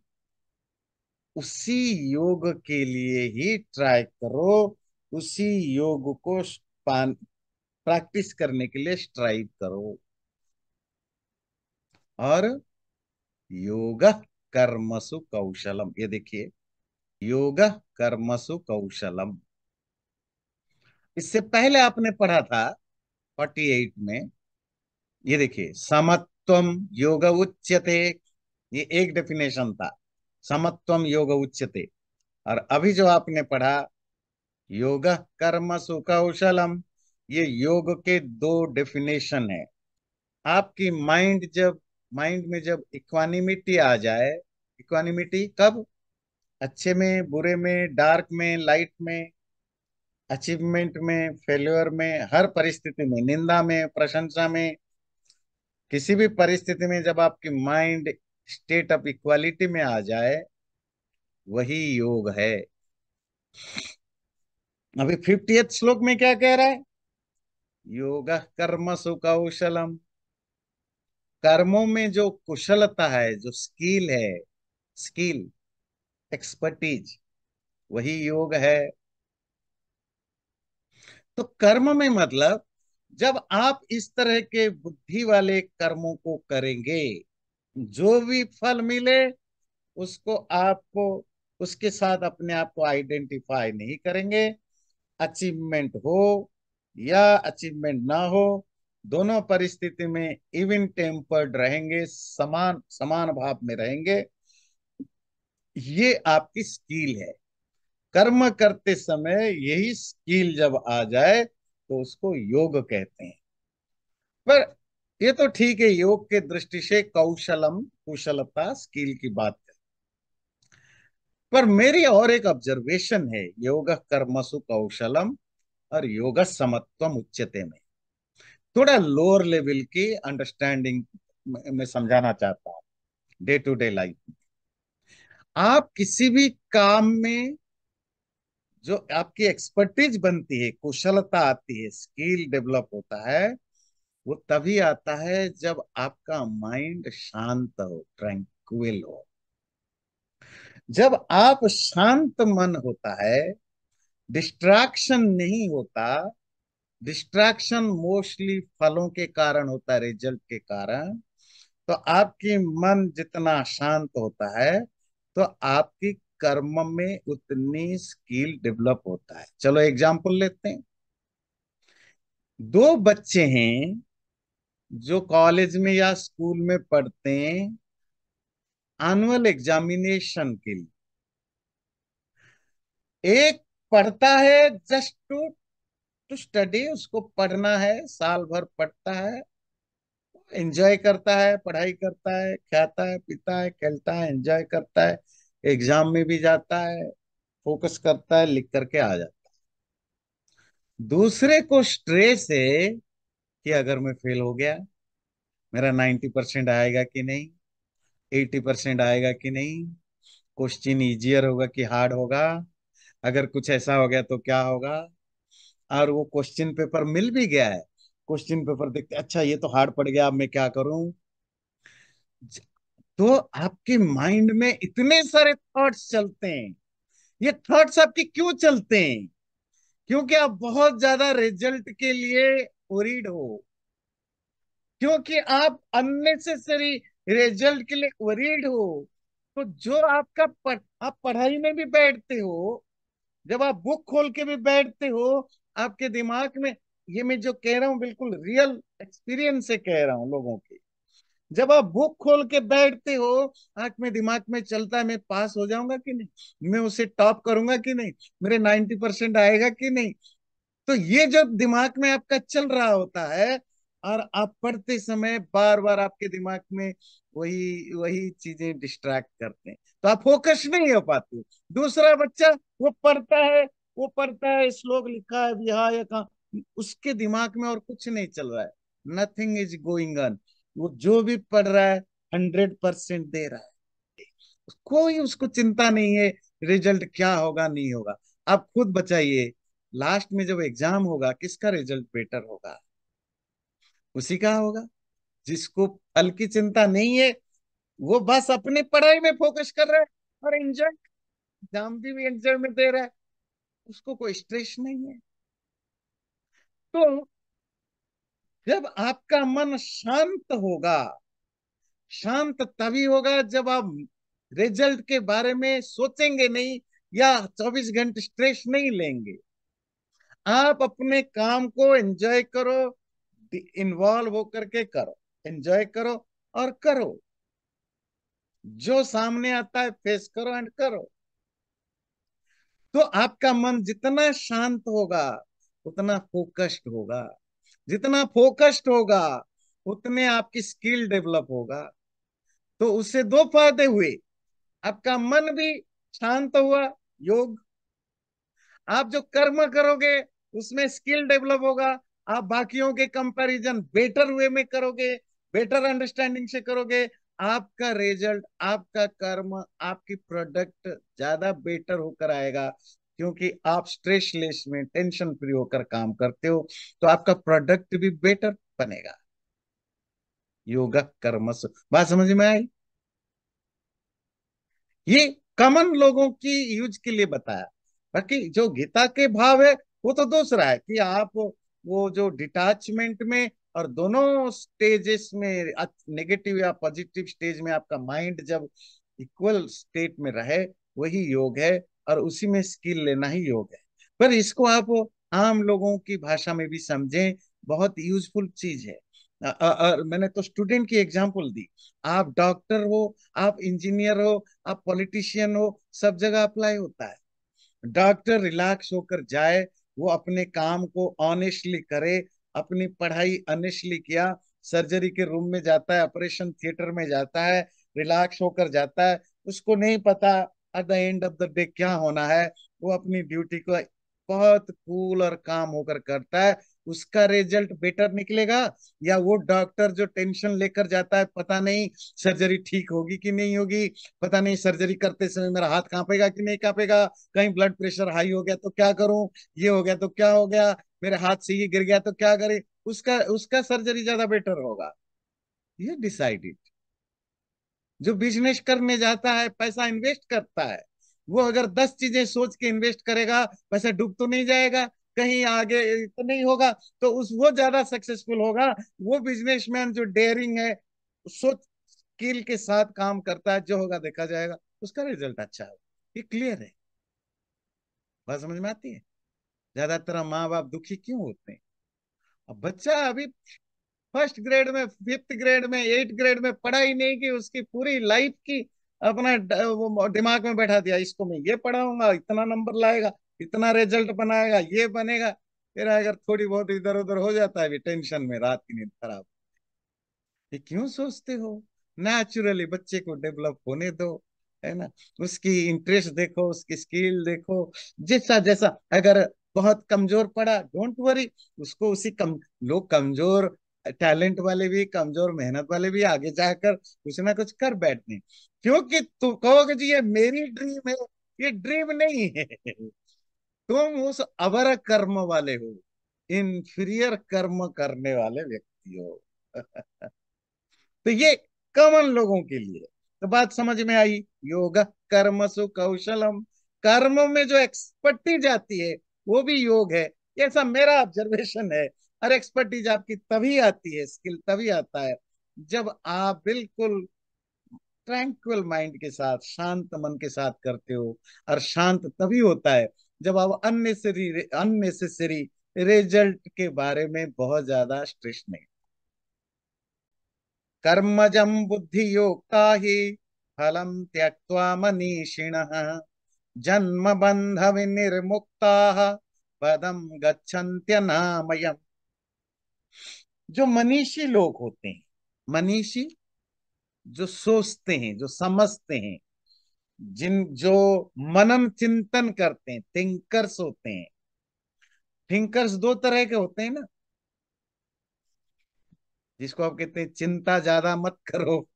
उसी योग के लिए ही ट्राई करो, उसी योग को प्रैक्टिस करने के लिए स्ट्राइव करो। और योग कर्मसु कौशलम, ये देखिए, योग कर्मसु कौशलम। इससे पहले आपने पढ़ा था अड़तालीस में, ये देखिए, समत्वम योग उच्यते, ये एक डेफिनेशन था, समत्वम योग उच्यते। और अभी जो आपने पढ़ा योग कर्मसु कौशलम, ये योग के दो डेफिनेशन है। आपकी माइंड जब माइंड में जब इक्वानिमिटी आ जाए, इक्वानिमिटी कब? अच्छे में बुरे में, डार्क में लाइट में, अचीवमेंट में फेल्योर में, हर परिस्थिति में, निंदा में प्रशंसा में, किसी भी परिस्थिति में जब आपकी माइंड स्टेट ऑफ इक्वालिटी में आ जाए वही योग है। अभी फिफ्टियथ श्लोक में क्या कह रहा है? योगः कर्मसु कौशलम, कर्मों में जो कुशलता है, जो स्किल है, स्किल एक्सपर्टीज, वही योग है। तो कर्म में मतलब जब आप इस तरह के बुद्धि वाले कर्मों को करेंगे जो भी फल मिले उसको आपको उसके साथ अपने आप को आइडेंटिफाई नहीं करेंगे। अचीवमेंट हो या अचीवमेंट ना हो दोनों परिस्थिति में इवन टेम्पर्ड रहेंगे, समान समान भाव में रहेंगे। ये आपकी स्किल है। कर्म करते समय यही स्किल जब आ जाए तो उसको योग कहते हैं। पर ये तो ठीक है, योग के दृष्टि से कौशलम कुशलता स्किल की बात है। पर मेरी और एक ऑब्जर्वेशन है योग कर्मसु कौशलम और योग समत्वम उच्यते में थोड़ा लोअर लेवल की अंडरस्टैंडिंग में समझाना चाहता हूँ। डे टू डे लाइफ में आप किसी भी काम में जो आपकी एक्सपर्टीज बनती है, कुशलता आती है, स्किल डेवलप होता है, वो तभी आता है जब आपका माइंड शांत हो, ट्रैंक्विल हो। जब आप शांत मन होता है, डिस्ट्रैक्शन नहीं होता। डिस्ट्रैक्शन मोस्टली फलों के कारण होता है, रिजल्ट के कारण। तो आपकी मन जितना शांत होता है तो आपकी कर्म में उतनी स्किल डेवलप होता है। चलो एग्जाम्पल लेते हैं। दो बच्चे हैं जो कॉलेज में या स्कूल में पढ़ते हैं एनुअल एग्जामिनेशन के लिए। एक पढ़ता है जस्ट टू टू स्टडी, उसको पढ़ना है, साल भर पढ़ता है, एंजॉय करता है, पढ़ाई करता है, खाता है, पीता है, खेलता है, एंजॉय करता है, एग्जाम में भी जाता है, फोकस करता है, लिख करके आ जाता है। दूसरे को स्ट्रेस है कि अगर मैं फेल हो गया मेरा नाइन्टी परसेंट आएगा कि नहीं, एटी परसेंट आएगा कि नहीं, क्वेश्चन इजियर होगा कि हार्ड होगा, अगर कुछ ऐसा हो गया तो क्या होगा। और वो क्वेश्चन पेपर मिल भी गया है, क्वेश्चन पेपर देखते अच्छा ये तो हार्ड पड़ गया, अब मैं क्या करूं। तो आपके माइंड में इतने सारे थॉट्स चलते हैं। ये थॉट्स आपके क्यों चलते हैं? क्योंकि आप बहुत ज्यादा रिजल्ट के लिए वरीड हो, क्योंकि आप अननेसेसरी रिजल्ट के लिए वरीड हो। तो जो आपका पढ़, आप पढ़ाई में भी बैठते हो, जब आप बुक खोल के भी बैठते हो, आपके दिमाग में, ये मैं जो कह रहा हूँ बिल्कुल रियल एक्सपीरियंस से कह रहा हूँ लोगों के, जब आप बुक खोल के बैठते हो आंख में दिमाग में चलता है मैं पास हो जाऊंगा कि नहीं, मैं उसे टॉप करूंगा कि नहीं, मेरे नाइन्टी परसेंट आएगा कि नहीं। तो ये जो दिमाग में आपका चल रहा होता है और आप पढ़ते समय बार बार आपके दिमाग में वही वही चीजें डिस्ट्रैक्ट करते हैं, तो आप फोकस नहीं हो पाते। दूसरा बच्चा वो पढ़ता है वो पढ़ता है श्लोक लिखा है यहाँ या कहाँ, उसके दिमाग में और कुछ नहीं चल रहा है, नथिंग इज गोइंग ऑन। वो जो भी पढ़ रहा है हंड्रेड परसेंट दे रहा है, कोई उसको चिंता नहीं है रिजल्ट क्या होगा नहीं होगा। आप खुद बताइए लास्ट में जब एग्जाम होगा किसका रिजल्ट बेटर होगा? उसी का होगा जिसको फल की चिंता नहीं है, वो बस अपनी पढ़ाई में फोकस कर रहा है और एंजॉय एग्जाम भी एंजॉय में दे रहा है, उसको कोई स्ट्रेस नहीं है। तो जब आपका मन शांत होगा, शांत तभी होगा जब आप रिजल्ट के बारे में सोचेंगे नहीं या चौबीस घंटे स्ट्रेस नहीं लेंगे। आप अपने काम को एंजॉय करो, इन्वॉल्व होकर के करो, एंजॉय करो और करो। जो सामने आता है फेस करो एंड करो। तो आपका मन जितना शांत होगा उतना फोकस्ड होगा, जितना फोकस्ड होगा उतने आपकी स्किल डेवलप होगा। तो उससे दो फायदे हुए, आपका मन भी शांत हुआ, योग। आप जो कर्म करोगे उसमें स्किल डेवलप होगा, आप बाकियों के कंपैरिजन बेटर वे में करोगे, बेटर अंडरस्टैंडिंग से करोगे, आपका रिजल्ट, आपका कर्म, आपकी प्रोडक्ट ज्यादा बेटर होकर आएगा, क्योंकि आप स्ट्रेसलेस में टेंशन फ्री होकर काम करते हो, तो आपका प्रोडक्ट भी बेटर बनेगा। योगा कर्मसु, बात समझ में आई? ये कॉमन लोगों की यूज के लिए बताया। बाकी जो गीता के भाव है वो तो दूसरा है कि आप वो जो डिटैचमेंट में, और दोनों स्टेजेस में, नेगेटिव या पॉजिटिव स्टेज में आपका माइंड जब इक्वल स्टेट में रहे, वही योग है, और उसी में स्किल लेना ही योग है। पर इसको आप आम लोगों की भाषा में भी समझें, बहुत यूजफुल चीज है। और मैंने तो स्टूडेंट की एग्जांपल दी, आप डॉक्टर हो, आप इंजीनियर हो, आप पॉलिटिशियन हो, सब जगह अप्लाई होता है। डॉक्टर रिलैक्स होकर जाए, वो अपने काम को ऑनेस्टली करे, अपनी पढ़ाई ऑनेस्टली किया, सर्जरी के रूम में जाता है, ऑपरेशन थिएटर में जाता है, रिलैक्स होकर जाता है, उसको नहीं पता at the end of the day क्या होना है, वो अपनी ड्यूटी को बहुत कूल और काम होकर करता है, उसका रिजल्ट बेटर निकलेगा। या वो डॉक्टर जो टेंशन लेकर जाता है, पता नहीं सर्जरी ठीक होगी कि नहीं होगी, पता नहीं सर्जरी करते समय मेरा हाथ कांपेगा कि नहीं कांपेगा, कहीं ब्लड प्रेशर हाई हो गया तो क्या करूं, ये हो गया तो क्या हो गया, मेरे हाथ से ये गिर गया तो क्या करे, उसका उसका सर्जरी ज्यादा बेटर होगा, ये डिसाइडेड। जो बिजनेस करने जाता है, पैसा इन्वेस्ट करता है, वो अगर दस चीजें सोच के इन्वेस्ट करेगा, पैसा डूब तो नहीं जाएगा, कहीं आगे तो नहीं होगा, तो उस वो ज्यादा सक्सेसफुल होगा। वो बिजनेसमैन जो डेयरिंग है, सोच स्किल के साथ काम करता है, जो होगा देखा जाएगा, उसका रिजल्ट अच्छा होगा। ये क्लियर है? बात समझ में आती है? ज्यादातर माँ बाप दुखी क्यों होते हैं? अब बच्चा अभी फर्स्ट ग्रेड में, फिफ्थ ग्रेड में, एट ग्रेड में पढ़ा ही नहीं कि उसकी पूरी लाइफ की अपना वो दिमाग में बैठा दिया, इसको मैं ये पढ़ाऊंगा, इतना नंबर लाएगा, इतना रिजल्ट बनाएगा, ये बनेगा। फिर अगर थोड़ी बहुत इधर उधर हो जाता है भी टेंशन में, रात की नींद खराब। ये क्यों सोचते हो? नेचुरली बच्चे को डेवलप होने दो, है ना। उसकी इंटरेस्ट देखो, उसकी स्किल देखो, जैसा जैसा। अगर बहुत कमजोर पड़ा, डोंट वरी, उसको उसी कम लोग कमजोर टैलेंट वाले भी, कमजोर मेहनत वाले भी आगे जाकर कुछ ना कुछ कर बैठने, क्योंकि तुम कहोगे जी ये मेरी ड्रीम है, ये ड्रीम नहीं है। तुम उस अवर कर्म वाले हो, इन्फीरियर कर्म करने वाले व्यक्ति हो। तो ये कॉमन लोगों के लिए। तो बात समझ में आई? योग कर्मसु कौशलम, कर्म में जो एक्सपर्टी जाती है वो भी योग है, ऐसा मेरा ऑब्जर्वेशन है। और एक्सपर्टीज आपकी तभी आती है, स्किल तभी आता है, जब आप बिल्कुल ट्रैंक्विल माइंड के साथ, शांत मन के साथ करते हो। और शांत तभी होता है जब आप अननेसेसरी अननेसेसरी रिजल्ट के बारे में बहुत ज्यादा स्ट्रेस नहीं। कर्मजम बुद्धि योक्ता ही फलम त्यक्त्वा मनीषिणः जन्म बंध विनिर्मुक्ताः पदम गच्छन्त्यनामयम्। जो मनीषी लोग होते हैं, मनीषी जो सोचते हैं, जो समझते हैं, जिन जो मनन चिंतन करते हैं, थिंकर्स होते हैं। थिंकर्स दो तरह के होते हैं ना, जिसको आप कहते हैं चिंता ज्यादा मत करो।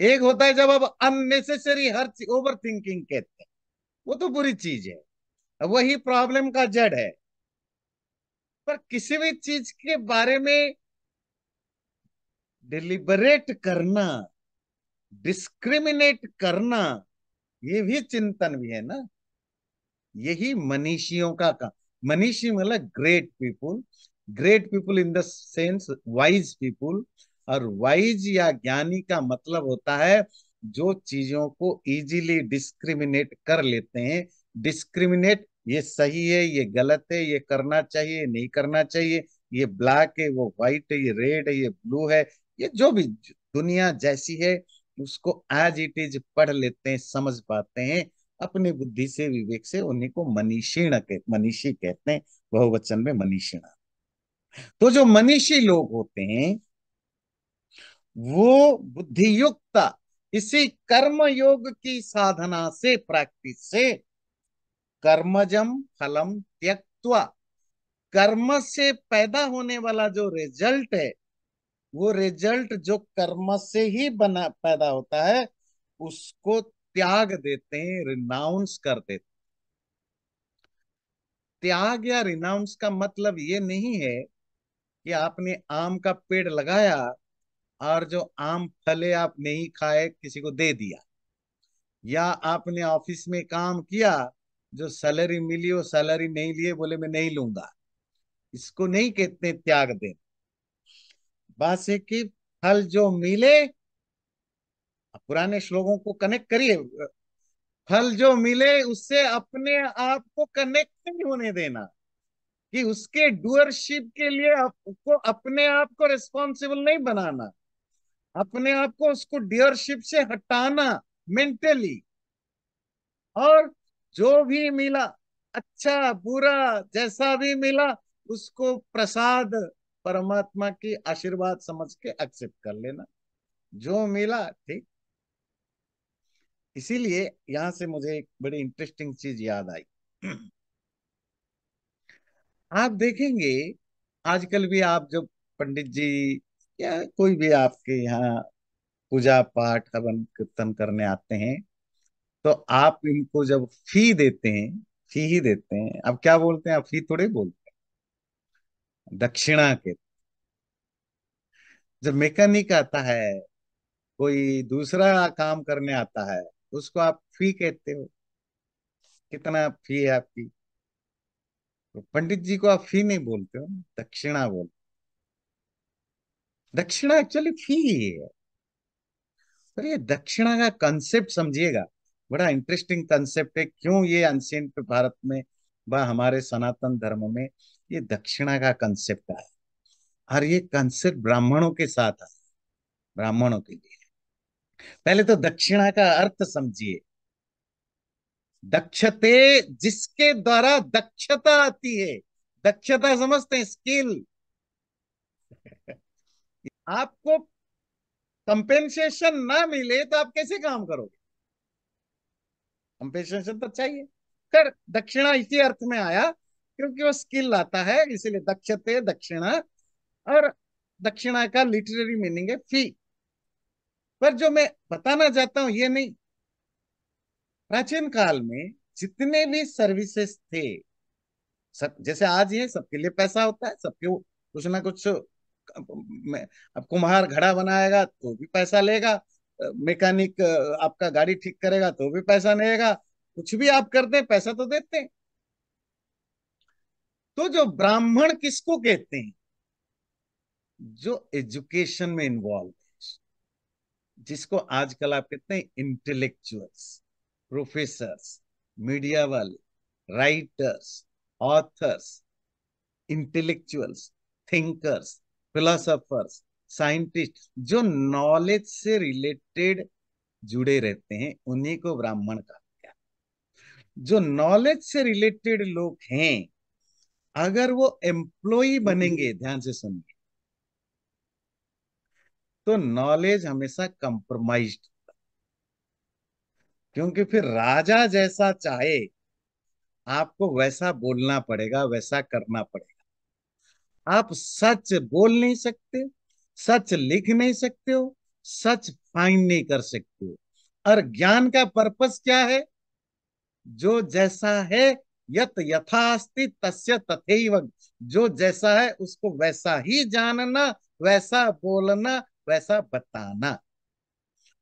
एक होता है जब आप अननेसेसरी हर ओवर थिंकिंग कहते हैं, वो तो बुरी चीज है, वही प्रॉब्लम का जड़ है। पर किसी भी चीज के बारे में डिलिबरेट करना, डिस्क्रिमिनेट करना, ये भी चिंतन भी है ना। यही मनीषियों का काम। मनीषी मतलब great people, great people in the sense wise people. और वाइज या ज्ञानी का मतलब होता है जो चीजों को इजीली डिस्क्रिमिनेट कर लेते हैं। डिस्क्रिमिनेट, ये सही है, ये गलत है, ये करना चाहिए, नहीं करना चाहिए, ये ब्लैक है, वो व्हाइट है, ये रेड है, ये ब्लू है, ये जो भी दुनिया जैसी है उसको एज इट इज पढ़ लेते हैं, समझ पाते हैं अपनी बुद्धि से, विवेक से। उन्हीं को मनीषीण कहते, मनीषी कहते हैं, बहुवचन में मनीषिणा। तो जो मनीषी लोग होते हैं वो बुद्धियुक्ता, इसी कर्म योग की साधना से, प्रैक्टिस से, कर्मजम फलम त्यक्त्वा, कर्म से पैदा होने वाला जो रिजल्ट है वो रिजल्ट जो कर्म से ही बना पैदा होता है उसको त्याग देते हैं, रिनाउंस कर देते हैं। त्याग या रिनाउंस का मतलब ये नहीं है कि आपने आम का पेड़ लगाया और जो आम फले आप नहीं खाए किसी को दे दिया, या आपने ऑफिस में काम किया जो सैलरी मिली वो सैलरी नहीं लिए, बोले मैं नहीं लूंगा। इसको नहीं कहते त्याग दें। बात है कि फल जो मिले, पुराने श्लोकों को कनेक्ट करिए, फल जो मिले उससे अपने आप को कनेक्ट नहीं होने देना, कि उसके डूअरशिप के लिए आपको अपने आप को रिस्पॉन्सिबल नहीं बनाना, अपने आप को उसको डूअरशिप से हटाना मेंटली। और जो भी मिला, अच्छा बुरा जैसा भी मिला, उसको प्रसाद परमात्मा की आशीर्वाद समझ के एक्सेप्ट कर लेना, जो मिला ठीक। इसीलिए यहां से मुझे एक बड़ी इंटरेस्टिंग चीज याद आई। आप देखेंगे आजकल भी आप जो पंडित जी या कोई भी आपके यहाँ पूजा पाठ हवन कीर्तन करने आते हैं तो आप इनको जब फी देते हैं, फी ही देते हैं, आप क्या बोलते हैं, आप फी थोड़े बोलते हैं, दक्षिणा के। जब मैकेनिक आता है, कोई दूसरा काम करने आता है, उसको आप फी कहते हो, कितना फी है आपकी। तो पंडित जी को आप फी नहीं बोलते हो, दक्षिणा बोलते। दक्षिणा एक्चुअली फी ही है। तो ये दक्षिणा का कंसेप्ट समझिएगा, बड़ा इंटरेस्टिंग कंसेप्ट है। क्यों ये एंशिएंट भारत में व हमारे सनातन धर्म में ये दक्षिणा का कंसेप्ट है, और ये कंसेप्ट ब्राह्मणों के साथ है, ब्राह्मणों के लिए। पहले तो दक्षिणा का अर्थ समझिए, दक्षते जिसके द्वारा दक्षता आती है। दक्षता समझते हैं, स्किल। आपको कंपेंसेशन ना मिले तो आप कैसे काम करोगे, कंपेंसेशन तो चाहिए। फिर दक्षिणा इसी अर्थ में आया, क्योंकि वो स्किल आता है, इसीलिए दक्षते दक्षिणा। और दक्षिणा का लिटरेरी मीनिंग है फी। पर जो मैं बताना चाहता हूं ये नहीं, प्राचीन काल में जितने भी सर्विसेज थे सब, जैसे आज ये सबके लिए पैसा होता है, सबके कुछ ना कुछ। अब कुम्हार घड़ा बनाएगा तो भी पैसा लेगा, मैकेनिक आपका गाड़ी ठीक करेगा तो भी पैसा लेगा, कुछ भी आप करते हैं पैसा तो देते हैं। तो जो ब्राह्मण किसको कहते हैं, जो एजुकेशन में इन्वॉल्व है, जिसको आजकल आप कहते हैं इंटेलेक्चुअल्स, प्रोफेसर्स, मीडिया वाले, writers, authors, intellectuals, thinkers, philosophers, scientist, जो नॉलेज से रिलेटेड जुड़े रहते हैं उन्हीं को ब्राह्मण कहते हैं। जो नॉलेज से रिलेटेड लोग हैं, अगर वो एम्प्लॉई बनेंगे, ध्यान से सुनिए, तो नॉलेज हमेशा कंप्रोमाइज्ड, क्योंकि फिर राजा जैसा चाहे आपको वैसा बोलना पड़ेगा, वैसा करना पड़ेगा। आप सच बोल नहीं सकते, सच लिख नहीं सकते हो, सच फाइंड नहीं कर सकते हो। और ज्ञान का पर्पस क्या है, जो जैसा है, यत यथास्ति तस्य तथैव, जो जैसा है उसको वैसा ही जानना, वैसा बोलना, वैसा बताना।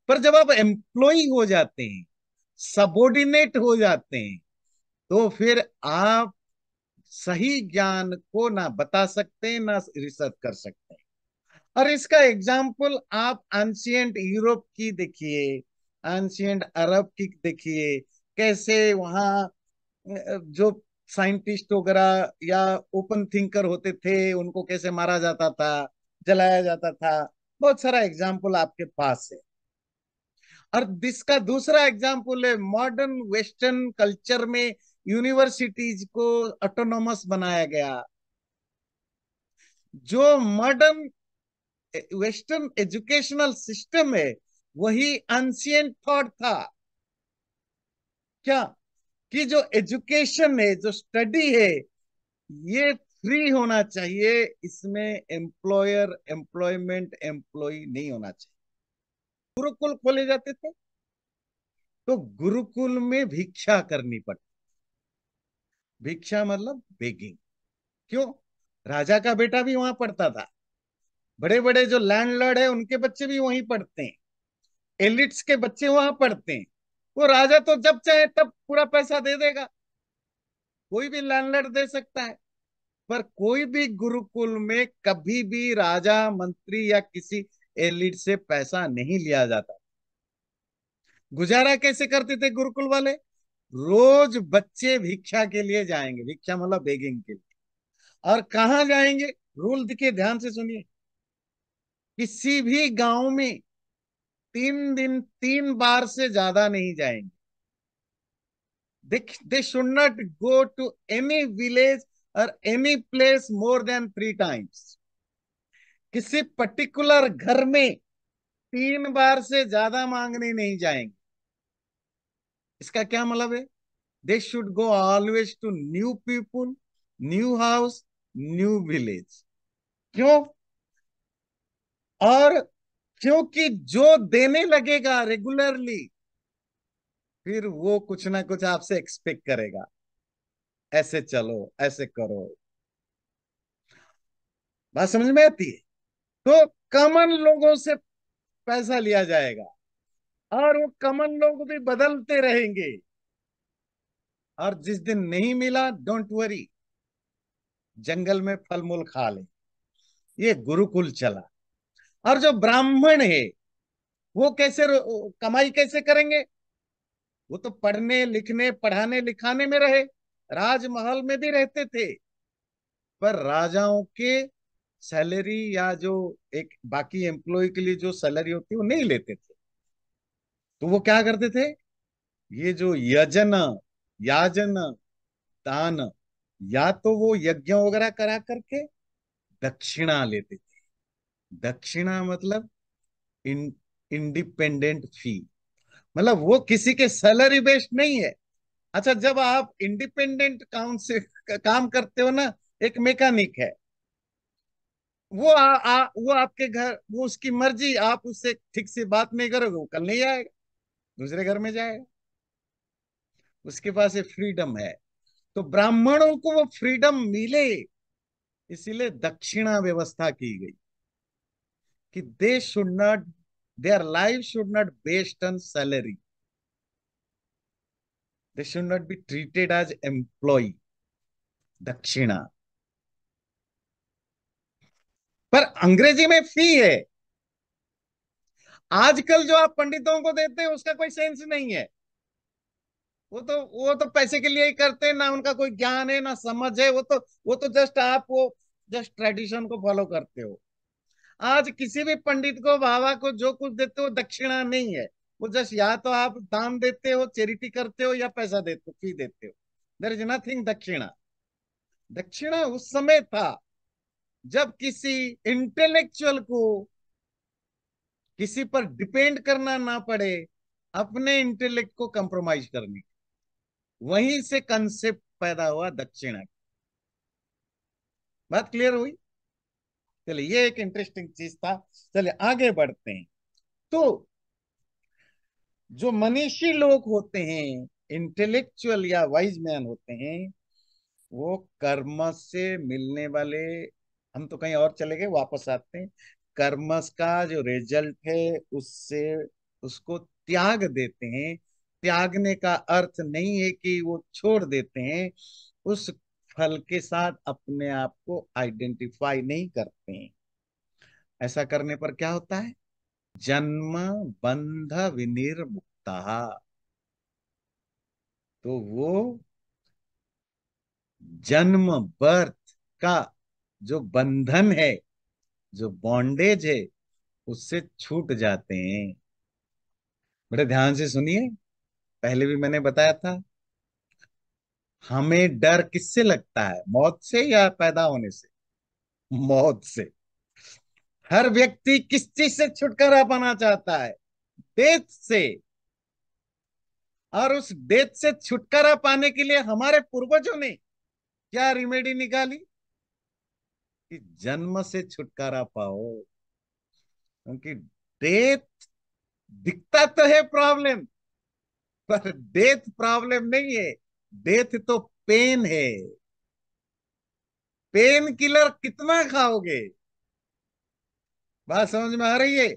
पर जब आप एम्प्लॉय हो जाते हैं, सबोर्डिनेट हो जाते हैं, तो फिर आप सही ज्ञान को ना बता सकते हैं, ना रिसर्च कर सकते हैं। और इसका एग्जाम्पल आप एंशिएंट यूरोप की देखिए, एंशिएंट अरब की देखिए, कैसे वहाँ जो साइंटिस्ट वगैरह या ओपन थिंकर होते थे उनको कैसे मारा जाता था, जलाया जाता था। बहुत सारा एग्जाम्पल आपके पास है। और इसका दूसरा एग्जाम्पल है मॉडर्न वेस्टर्न कल्चर में यूनिवर्सिटीज को ऑटोनॉमस बनाया गया। जो मॉडर्न वेस्टर्न एजुकेशनल सिस्टम है वही एंशिएंट थॉट था। क्या कि जो एजुकेशन है, जो स्टडी है, ये फ्री होना चाहिए, इसमें एम्प्लॉयर एम्प्लॉयमेंट एम्प्लॉय नहीं होना चाहिए। गुरुकुल खोले जाते थे तो गुरुकुल में भिक्षा करनी पड़ती, भिक्षा मतलब बेगिंग। क्यों? राजा का बेटा भी वहां पढ़ता था, बड़े बड़े जो लैंडलॉर्ड है उनके बच्चे भी वहीं पढ़ते हैं, एलिट्स के बच्चे वहां पढ़ते हैं। वो राजा तो जब चाहे तब पूरा पैसा दे देगा, कोई भी लैंडलॉर्ड दे सकता है, पर कोई भी गुरुकुल में कभी भी राजा, मंत्री या किसी एलिट से पैसा नहीं लिया जाता। गुजारा कैसे करते थे गुरुकुल वाले? रोज बच्चे भिक्षा के लिए जाएंगे, भिक्षा मतलब बेगिंग के लिए। और कहाँ जाएंगे? रूल देखिए, ध्यान से सुनिए। किसी भी गांव में तीन दिन तीन बार से ज्यादा नहीं जाएंगे। They, they should not go to any village or any place more than three times. किसी पर्टिकुलर घर में तीन बार से ज्यादा मांगने नहीं जाएंगे। इसका क्या मतलब है? They should go always to new people, new house, new village. क्यों? और क्योंकि जो देने लगेगा रेगुलरली, फिर वो कुछ ना कुछ आपसे एक्सपेक्ट करेगा, ऐसे चलो, ऐसे करो। बात समझ में आती है? तो कॉमन लोगों से पैसा लिया जाएगा और वो कॉमन लोग भी बदलते रहेंगे। और जिस दिन नहीं मिला, डोंट वरी, जंगल में फल मूल खा ले। ये गुरुकुल चला। और जो ब्राह्मण है वो कैसे कमाई कैसे करेंगे? वो तो पढ़ने लिखने, पढ़ाने लिखाने में रहे, राजमहल में भी रहते थे, पर राजाओं के सैलरी या जो एक बाकी एम्प्लॉय के लिए जो सैलरी होती है वो नहीं लेते थे। तो वो क्या करते थे? ये जो यजना, याजना, दान, या तो वो यज्ञ वगैरह करा करके दक्षिणा लेते थे। दक्षिणा मतलब इन, इंडिपेंडेंट फी, मतलब वो किसी के सैलरी बेस्ड नहीं है। अच्छा, जब आप इंडिपेंडेंट काम से काम करते हो ना, एक मैकेनिक है, वो आ, आ, वो आपके घर, वो उसकी मर्जी, आप उससे ठीक से बात नहीं करोगे वो कल नहीं आएगा, दूसरे घर में जाएगा, उसके पास ये फ्रीडम है। तो ब्राह्मणों को वो फ्रीडम मिले, इसीलिए दक्षिणा व्यवस्था की गई कि they should not, their life should not based on salary, they should not be treated as employee, दक्षिणा। पर अंग्रेजी में फी है। आजकल जो आप पंडितों को देते हैं उसका कोई सेंस नहीं है। वो तो वो तो पैसे के लिए ही करते हैं, ना उनका कोई ज्ञान है ना समझ है। वो तो वो तो जस्ट आप वो जस्ट ट्रेडिशन को फॉलो करते हो। आज किसी भी पंडित को, बाबा को जो कुछ देते हो दक्षिणा नहीं है, वो जस्ट या तो आप दान देते हो, चैरिटी करते हो, या पैसा देते हो, फी देते हो। देयर इज नथिंग दक्षिणा। दक्षिणा उस समय था जब किसी इंटेलेक्चुअल को किसी पर डिपेंड करना ना पड़े, अपने इंटेलेक्ट को कंप्रोमाइज करने, वहीं से कंसेप्ट पैदा हुआ दक्षिणा। बात क्लियर हुई? चलिए, ये एक इंटरेस्टिंग चीज था। चलिए आगे बढ़ते हैं। तो जो मनीषी लोग होते हैं, इंटेलेक्चुअल या वाइज मैन होते हैं, वो कर्म से मिलने वाले, हम तो कहीं और चले गए, वापस आते हैं। कर्म का जो रिजल्ट है उससे उसको त्याग देते हैं। त्यागने का अर्थ नहीं है कि वो छोड़ देते हैं, उस फल के साथ अपने आप को आइडेंटिफाई नहीं करते हैं। ऐसा करने पर क्या होता है? जन्म बंध विनिर्मुक्ता। तो वो जन्म, बर्थ का जो बंधन है, जो बॉन्डेज है, उससे छूट जाते हैं। बड़े ध्यान से सुनिए, पहले भी मैंने बताया था, हमें डर किससे लगता है? मौत से या पैदा होने से? मौत से। हर व्यक्ति किस चीज से छुटकारा पाना चाहता है? डेथ से। और उस डेथ से छुटकारा पाने के लिए हमारे पूर्वजों ने क्या रेमेडी निकाली? कि जन्म से छुटकारा पाओ, क्योंकि डेथ दिखता तो है प्रॉब्लम, पर डेथ प्रॉब्लम नहीं है, डेथ तो पेन है। पेन किलर कितना खाओगे? बात समझ में आ रही है?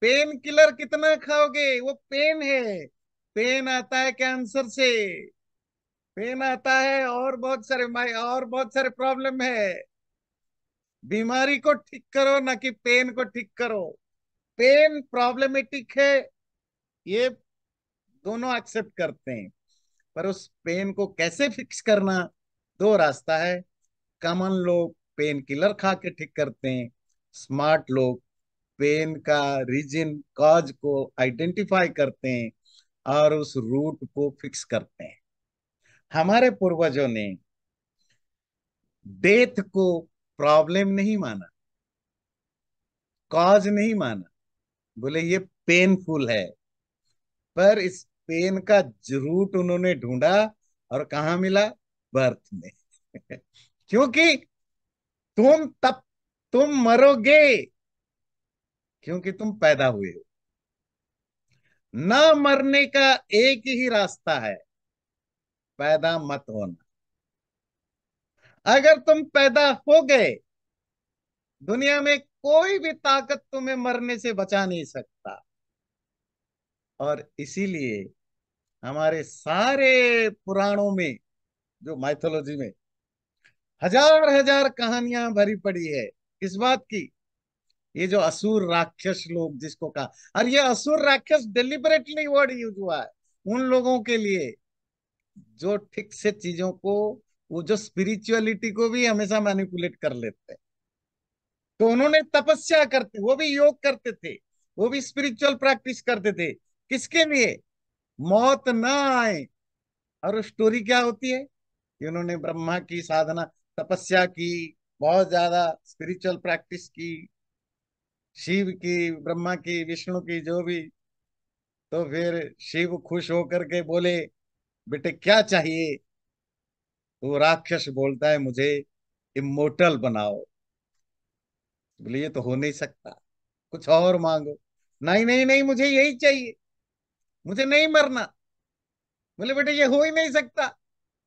पेन किलर कितना खाओगे, वो पेन है। पेन आता है कैंसर से, पेन आता है और बहुत सारे माय और बहुत सारे प्रॉब्लम है। बीमारी को ठीक करो, ना कि पेन को ठीक करो। पेन प्रॉब्लमेटिक है, ये दोनों एक्सेप्ट करते हैं, पर उस पेन को कैसे फिक्स करना, दो रास्ता है। कॉमन लोग पेन किलर खा के ठीक करते हैं, स्मार्ट लोग पेन का रीजन कॉज को आइडेंटिफाई करते हैं और उस रूट को फिक्स करते हैं। हमारे पूर्वजों ने डेथ को प्रॉब्लम नहीं माना, कॉज नहीं माना, बोले ये पेनफुल है, पर इस पेन का रूट उन्होंने ढूंढा और कहाँ मिला? बर्थ में। क्योंकि तुम तब तुम मरोगे क्योंकि तुम पैदा हुए हो। ना मरने का एक ही रास्ता है, पैदा मत होना। अगर तुम पैदा हो गए, दुनिया में कोई भी ताकत तुम्हें मरने से बचा नहीं सकता। और इसीलिए हमारे सारे पुराणों में, जो माइथोलॉजी में हजार हजार कहानियां भरी पड़ी है इस बात की, ये जो असुर राक्षस लोग जिसको कहा, और ये असुर राक्षस डेलिबरेटली वर्ड यूज हुआ है उन लोगों के लिए जो ठीक से चीजों को, वो जो स्पिरिचुअलिटी को भी हमेशा मैनिपुलेट कर लेते हैं। तो उन्होंने तपस्या करते, वो भी योग करते थे, वो भी स्पिरिचुअल प्रैक्टिस करते थे, किसके लिए? मौत ना आए। और स्टोरी क्या होती है कि उन्होंने ब्रह्मा की साधना, तपस्या की, बहुत ज्यादा स्पिरिचुअल प्रैक्टिस की, शिव की, ब्रह्मा की, विष्णु की, जो भी। तो फिर शिव खुश होकर के बोले, बेटे क्या चाहिए? तो राक्षस बोलता है, मुझे इमोर्टल बनाओ। बोले ये तो हो नहीं सकता, कुछ और मांगो। नहीं नहीं नहीं, मुझे यही चाहिए, मुझे नहीं मरना। बोले बेटे ये हो ही नहीं सकता,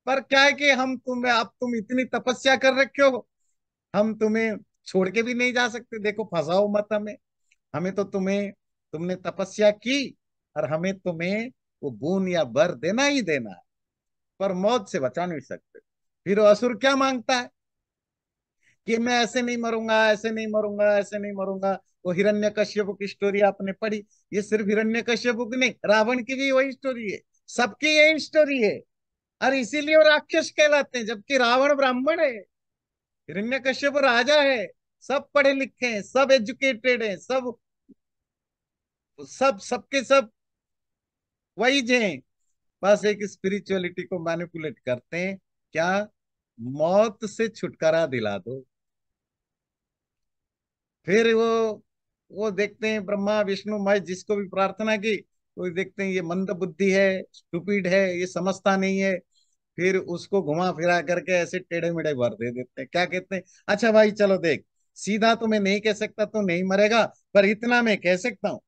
पर क्या है कि हम तुम्हें, अब तुम इतनी तपस्या कर रखे हो, हम तुम्हें छोड़ के भी नहीं जा सकते। देखो फंसाओ मत हमें, हमें तो तुम्हें, तुमने तपस्या की और हमें तुम्हें वो बून या बर देना ही देना है, पर मौत से बचा नहीं सकते। फिर असुर क्या मांगता है कि मैं ऐसे नहीं मरूंगा, ऐसे नहीं मरूंगा, ऐसे नहीं मरूंगा। वो हिरण्यकश्यप की स्टोरी आपने पढ़ी, ये सिर्फ हिरण्यकश्यप की नहीं, रावण की भी वही स्टोरी है, सबकी यही स्टोरी है। और इसीलिए वो राक्षस कहलाते हैं, जबकि रावण ब्राह्मण है, हिरण्यकश्यप राजा है, सब पढ़े लिखे हैं, सब एजुकेटेड हैं, सब सब सबके सब वाइज हैं, बस एक स्पिरिचुअलिटी को मैनिपुलेट करते हैं। क्या? मौत से छुटकारा दिला दो। फिर वो वो देखते हैं ब्रह्मा विष्णु महेश, जिसको भी प्रार्थना की, वो देखते हैं ये मंद बुद्धि है, स्टूपिड है, ये समझता नहीं है। फिर उसको घुमा फिरा करके ऐसे टेढ़े मेढ़े भर दे देते हैं। क्या कहते हैं? अच्छा भाई चलो देख, सीधा तुम्हें नहीं कह सकता तो नहीं मरेगा, पर इतना मैं कह सकता हूं,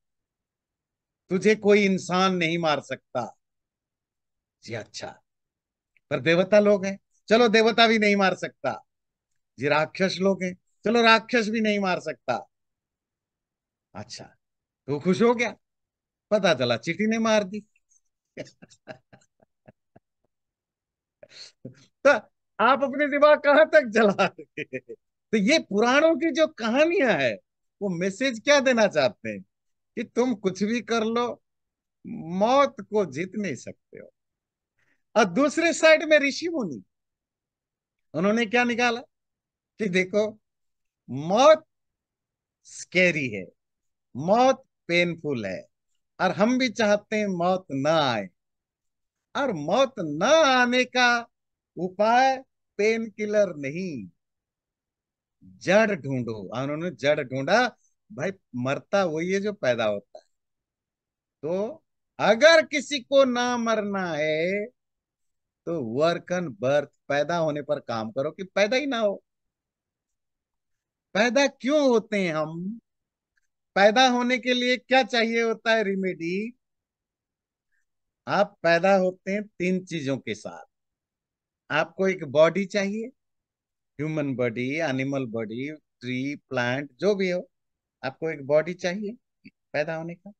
तुझे कोई इंसान नहीं मार सकता। जी अच्छा, पर देवता लोग हैं, चलो देवता भी नहीं मार सकता। जी राक्षस लोग हैं, चलो राक्षस भी नहीं मार सकता। अच्छा, तो खुश हो गया, पता चला चींटी ने मार दी। तो आप अपने दिमाग कहाँ तक चला रहे? तो ये पुराणों की जो कहानियां है, वो मैसेज क्या देना चाहते हैं कि तुम कुछ भी कर लो, मौत को जीत नहीं सकते हो। और दूसरे साइड में ऋषि मुनि, उन्होंने क्या निकाला कि देखो मौत स्केरी है, मौत पेनफुल है, और हम भी चाहते हैं मौत ना आए। और मौत ना आने का उपाय पेन किलर नहीं, जड़ ढूंढो। और उन्होंने जड़ ढूंढा, भाई मरता वही है जो पैदा होता है। तो अगर किसी को ना मरना है तो वर्क ऑन बर्थ, पैदा होने पर काम करो कि पैदा ही ना हो। पैदा क्यों होते हैं हम, पैदा होने के लिए क्या चाहिए होता है रिमेडी। आप पैदा होते हैं तीन चीजों के साथ, आपको एक बॉडी चाहिए, human body, animal body, tree, plant, जो भी हो, आपको एक बॉडी चाहिए पैदा होने का,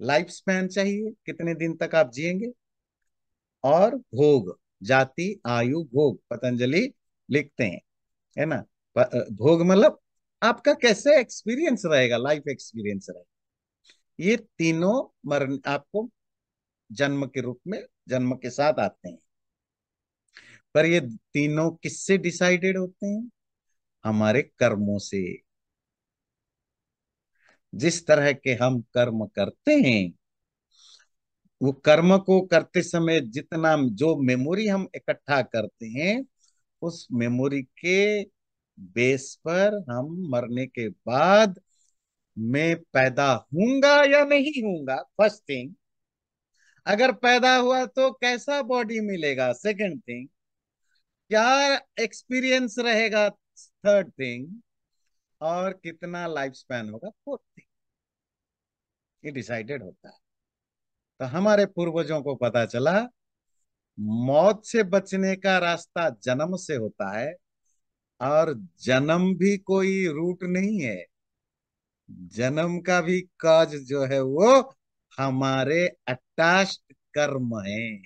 लाइफ स्पैन चाहिए कितने दिन तक आप जिएंगे, और भोग, जाति, आयु, भोग, पतंजलि लिखते हैं, है ना। भोग मतलब आपका कैसे एक्सपीरियंस रहेगा, लाइफ एक्सपीरियंस रहेगा। ये तीनों मरण आपको जन्म के रूप में, जन्म के साथ आते हैं, पर ये तीनों किससे डिसाइडेड होते हैं, हमारे कर्मों से। जिस तरह के हम कर्म करते हैं, वो कर्म को करते समय जितना जो मेमोरी हम इकट्ठा करते हैं, उस मेमोरी के बेस पर हम मरने के बाद मैं पैदा होऊंगा या नहीं होऊंगा। फर्स्ट थिंग, अगर पैदा हुआ तो कैसा बॉडी मिलेगा। सेकंड थिंग, क्या एक्सपीरियंस रहेगा। थर्ड थिंग, और कितना लाइफ स्पैन होगा। फोर्थ थिंग, ये डिसाइडेड होता है। तो हमारे पूर्वजों को पता चला मौत से बचने का रास्ता जन्म से होता है, और जन्म भी कोई रूट नहीं है, जन्म का भी काज जो है वो हमारे अटैच्ड कर्म है।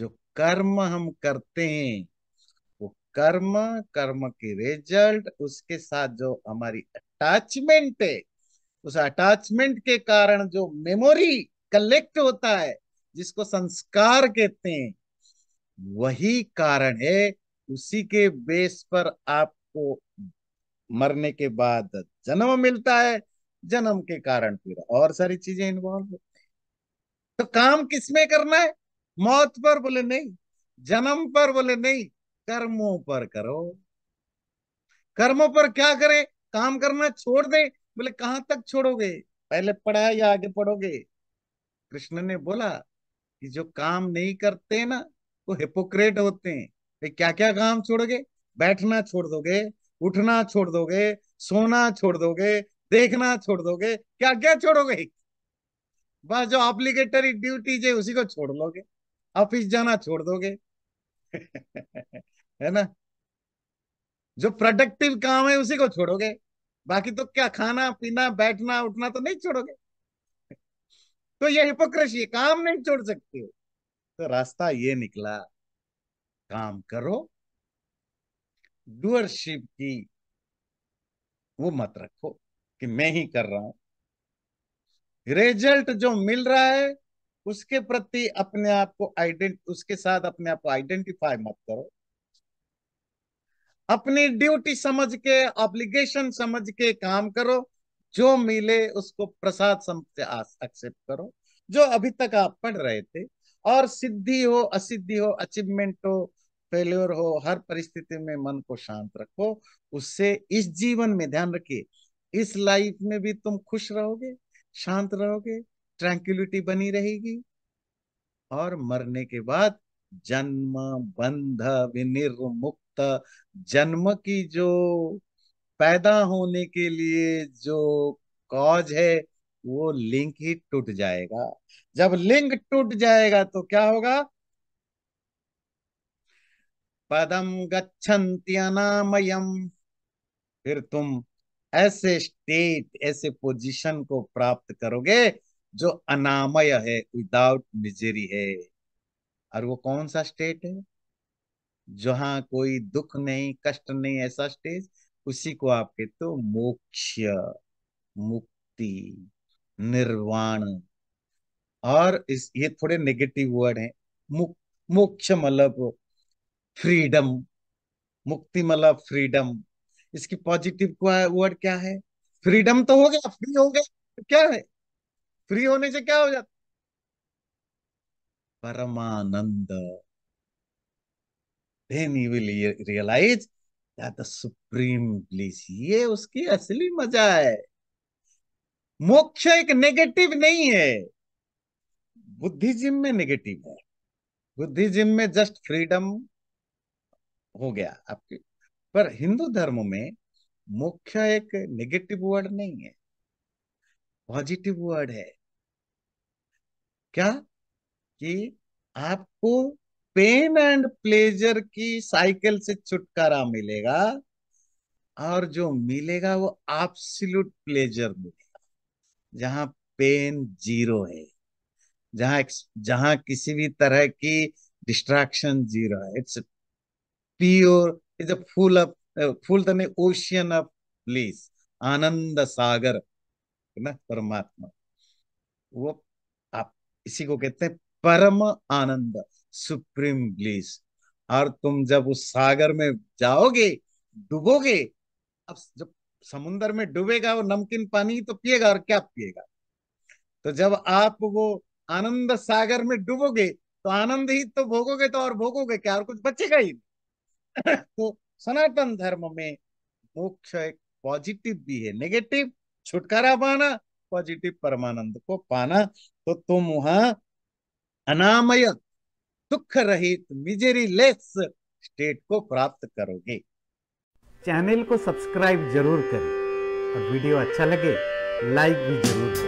जो कर्म हम करते हैं, वो कर्म, कर्म के रिजल्ट, उसके साथ जो हमारी अटैचमेंट है, उस अटैचमेंट के कारण जो मेमोरी कलेक्ट होता है, जिसको संस्कार कहते हैं, वही कारण है। उसी के बेस पर आपको मरने के बाद जन्म मिलता है, जन्म के कारण फिर और सारी चीजें इन्वॉल्व होती हैं। तो काम किसमें करना है, मौत पर बोले नहीं, जन्म पर बोले नहीं, कर्मों पर करो। कर्मों पर क्या करें, काम करना छोड़ दे, बोले कहां तक छोड़ोगे, पहले पढ़ा या आगे पढ़ोगे। कृष्ण ने बोला कि जो काम नहीं करते ना, वो हिपोक्रेट होते हैं। तो क्या क्या काम छोड़ोगे, बैठना छोड़ दोगे, उठना छोड़ दोगे, सोना छोड़ दोगे, देखना छोड़ दोगे, क्या क्या छोड़ोगे, बस जो ऑब्लिगेटरी ड्यूटीज है उसी को छोड़ लोगे, ऑफिस जाना छोड़ दोगे है ना, जो प्रोडक्टिव काम है उसी को छोड़ोगे, बाकी तो क्या, खाना पीना बैठना उठना तो नहीं छोड़ोगे। तो ये हिपोक्रेसी, काम नहीं छोड़ सकते हो। तो रास्ता ये निकला, काम करो, डूअरशिप की वो मत रखो कि मैं ही कर रहा हूं। रिजल्ट जो मिल रहा है उसके प्रति अपने आप को आइडेंट उसके साथ अपने आप को आइडेंटिफाई मत करो। अपनी ड्यूटी समझ के, ऑब्लिगेशन समझ के काम करो। जो मिले उसको प्रसाद समझ एक्सेप्ट करो, जो अभी तक आप पढ़ रहे थे। और सिद्धि हो, असिद्धि हो, अचीवमेंट हो, फेल्योर हो, हर परिस्थिति में मन को शांत रखो। उससे इस जीवन में ध्यान रखिए, इस लाइफ में भी तुम खुश रहोगे, शांत रहोगे, ट्रैंक्विलिटी बनी रहेगी, और मरने के बाद जन्म बंध विनिर्मुक्त, जन्म की जो पैदा होने के लिए जो कॉज है वो लिंक ही टूट जाएगा। जब लिंक टूट जाएगा तो क्या होगा, पदम गच्छन्ति अनामयम्, फिर तुम ऐसे स्टेट, ऐसे पोजीशन को प्राप्त करोगे जो अनामय है, विदाउट मिजरी है। और वो कौन सा स्टेट है, जहां कोई दुख नहीं, कष्ट नहीं, ऐसा स्टेज, उसी को आप कहते हो मोक्ष, मुक्ति, निर्वाण। और इस ये थोड़े नेगेटिव वर्ड हैं। मुक, मोक्ष मतलब फ्रीडम, मुक्ति मतलब फ्रीडम। इसकी पॉजिटिव वर्ड क्या है, फ्रीडम तो हो गया, फ्री हो गया तो क्या है, फ्री होने से क्या हो जाता, परमानंद। Then you will realize that the supreme bliss, ये उसकी असली मजा है। मोक्ष एक नेगेटिव नहीं है, बुद्धिज्म में नेगेटिव है। बुद्धिज्म में जस्ट फ्रीडम हो गया आपकी, पर हिंदू धर्म में मोक्ष एक नेगेटिव वर्ड नहीं है, पॉजिटिव वर्ड है। क्या कि आपको पेन एंड प्लेजर की साइकिल से छुटकारा मिलेगा और जो मिलेगा वो एब्सोल्यूट प्लेजर मिलेगा, जहां पेन जीरो है, जहां जहां किसी भी तरह की डिस्ट्रैक्शन जीरो है। It's pure, is a full of full तने ओशियन ऑफ ब्लिस, आनंद सागर ना परमात्मा, वो आप इसी को कहते हैं परम आनंद, सुप्रीम ब्लिस। और तुम जब उस सागर में जाओगे, डूबोगे, अब जब समुद्र में डूबेगा वो नमकीन पानी तो पिएगा और क्या पिएगा, तो जब आप वो आनंद सागर में डूबोगे तो आनंद ही तो भोगोगे, तो और भोगोगे क्या, और कुछ बचेगा ही नहीं। तो सनातन धर्म में मोक्ष एक पॉजिटिव भी है, नेगेटिव छुटकारा पाना, पॉजिटिव परमानंद को पाना। तो तुम वहां अनामय, दुख रहित, मिजरी लेस स्टेट को प्राप्त करोगे। चैनल को सब्सक्राइब जरूर करें और वीडियो अच्छा लगे लाइक भी जरूर करें।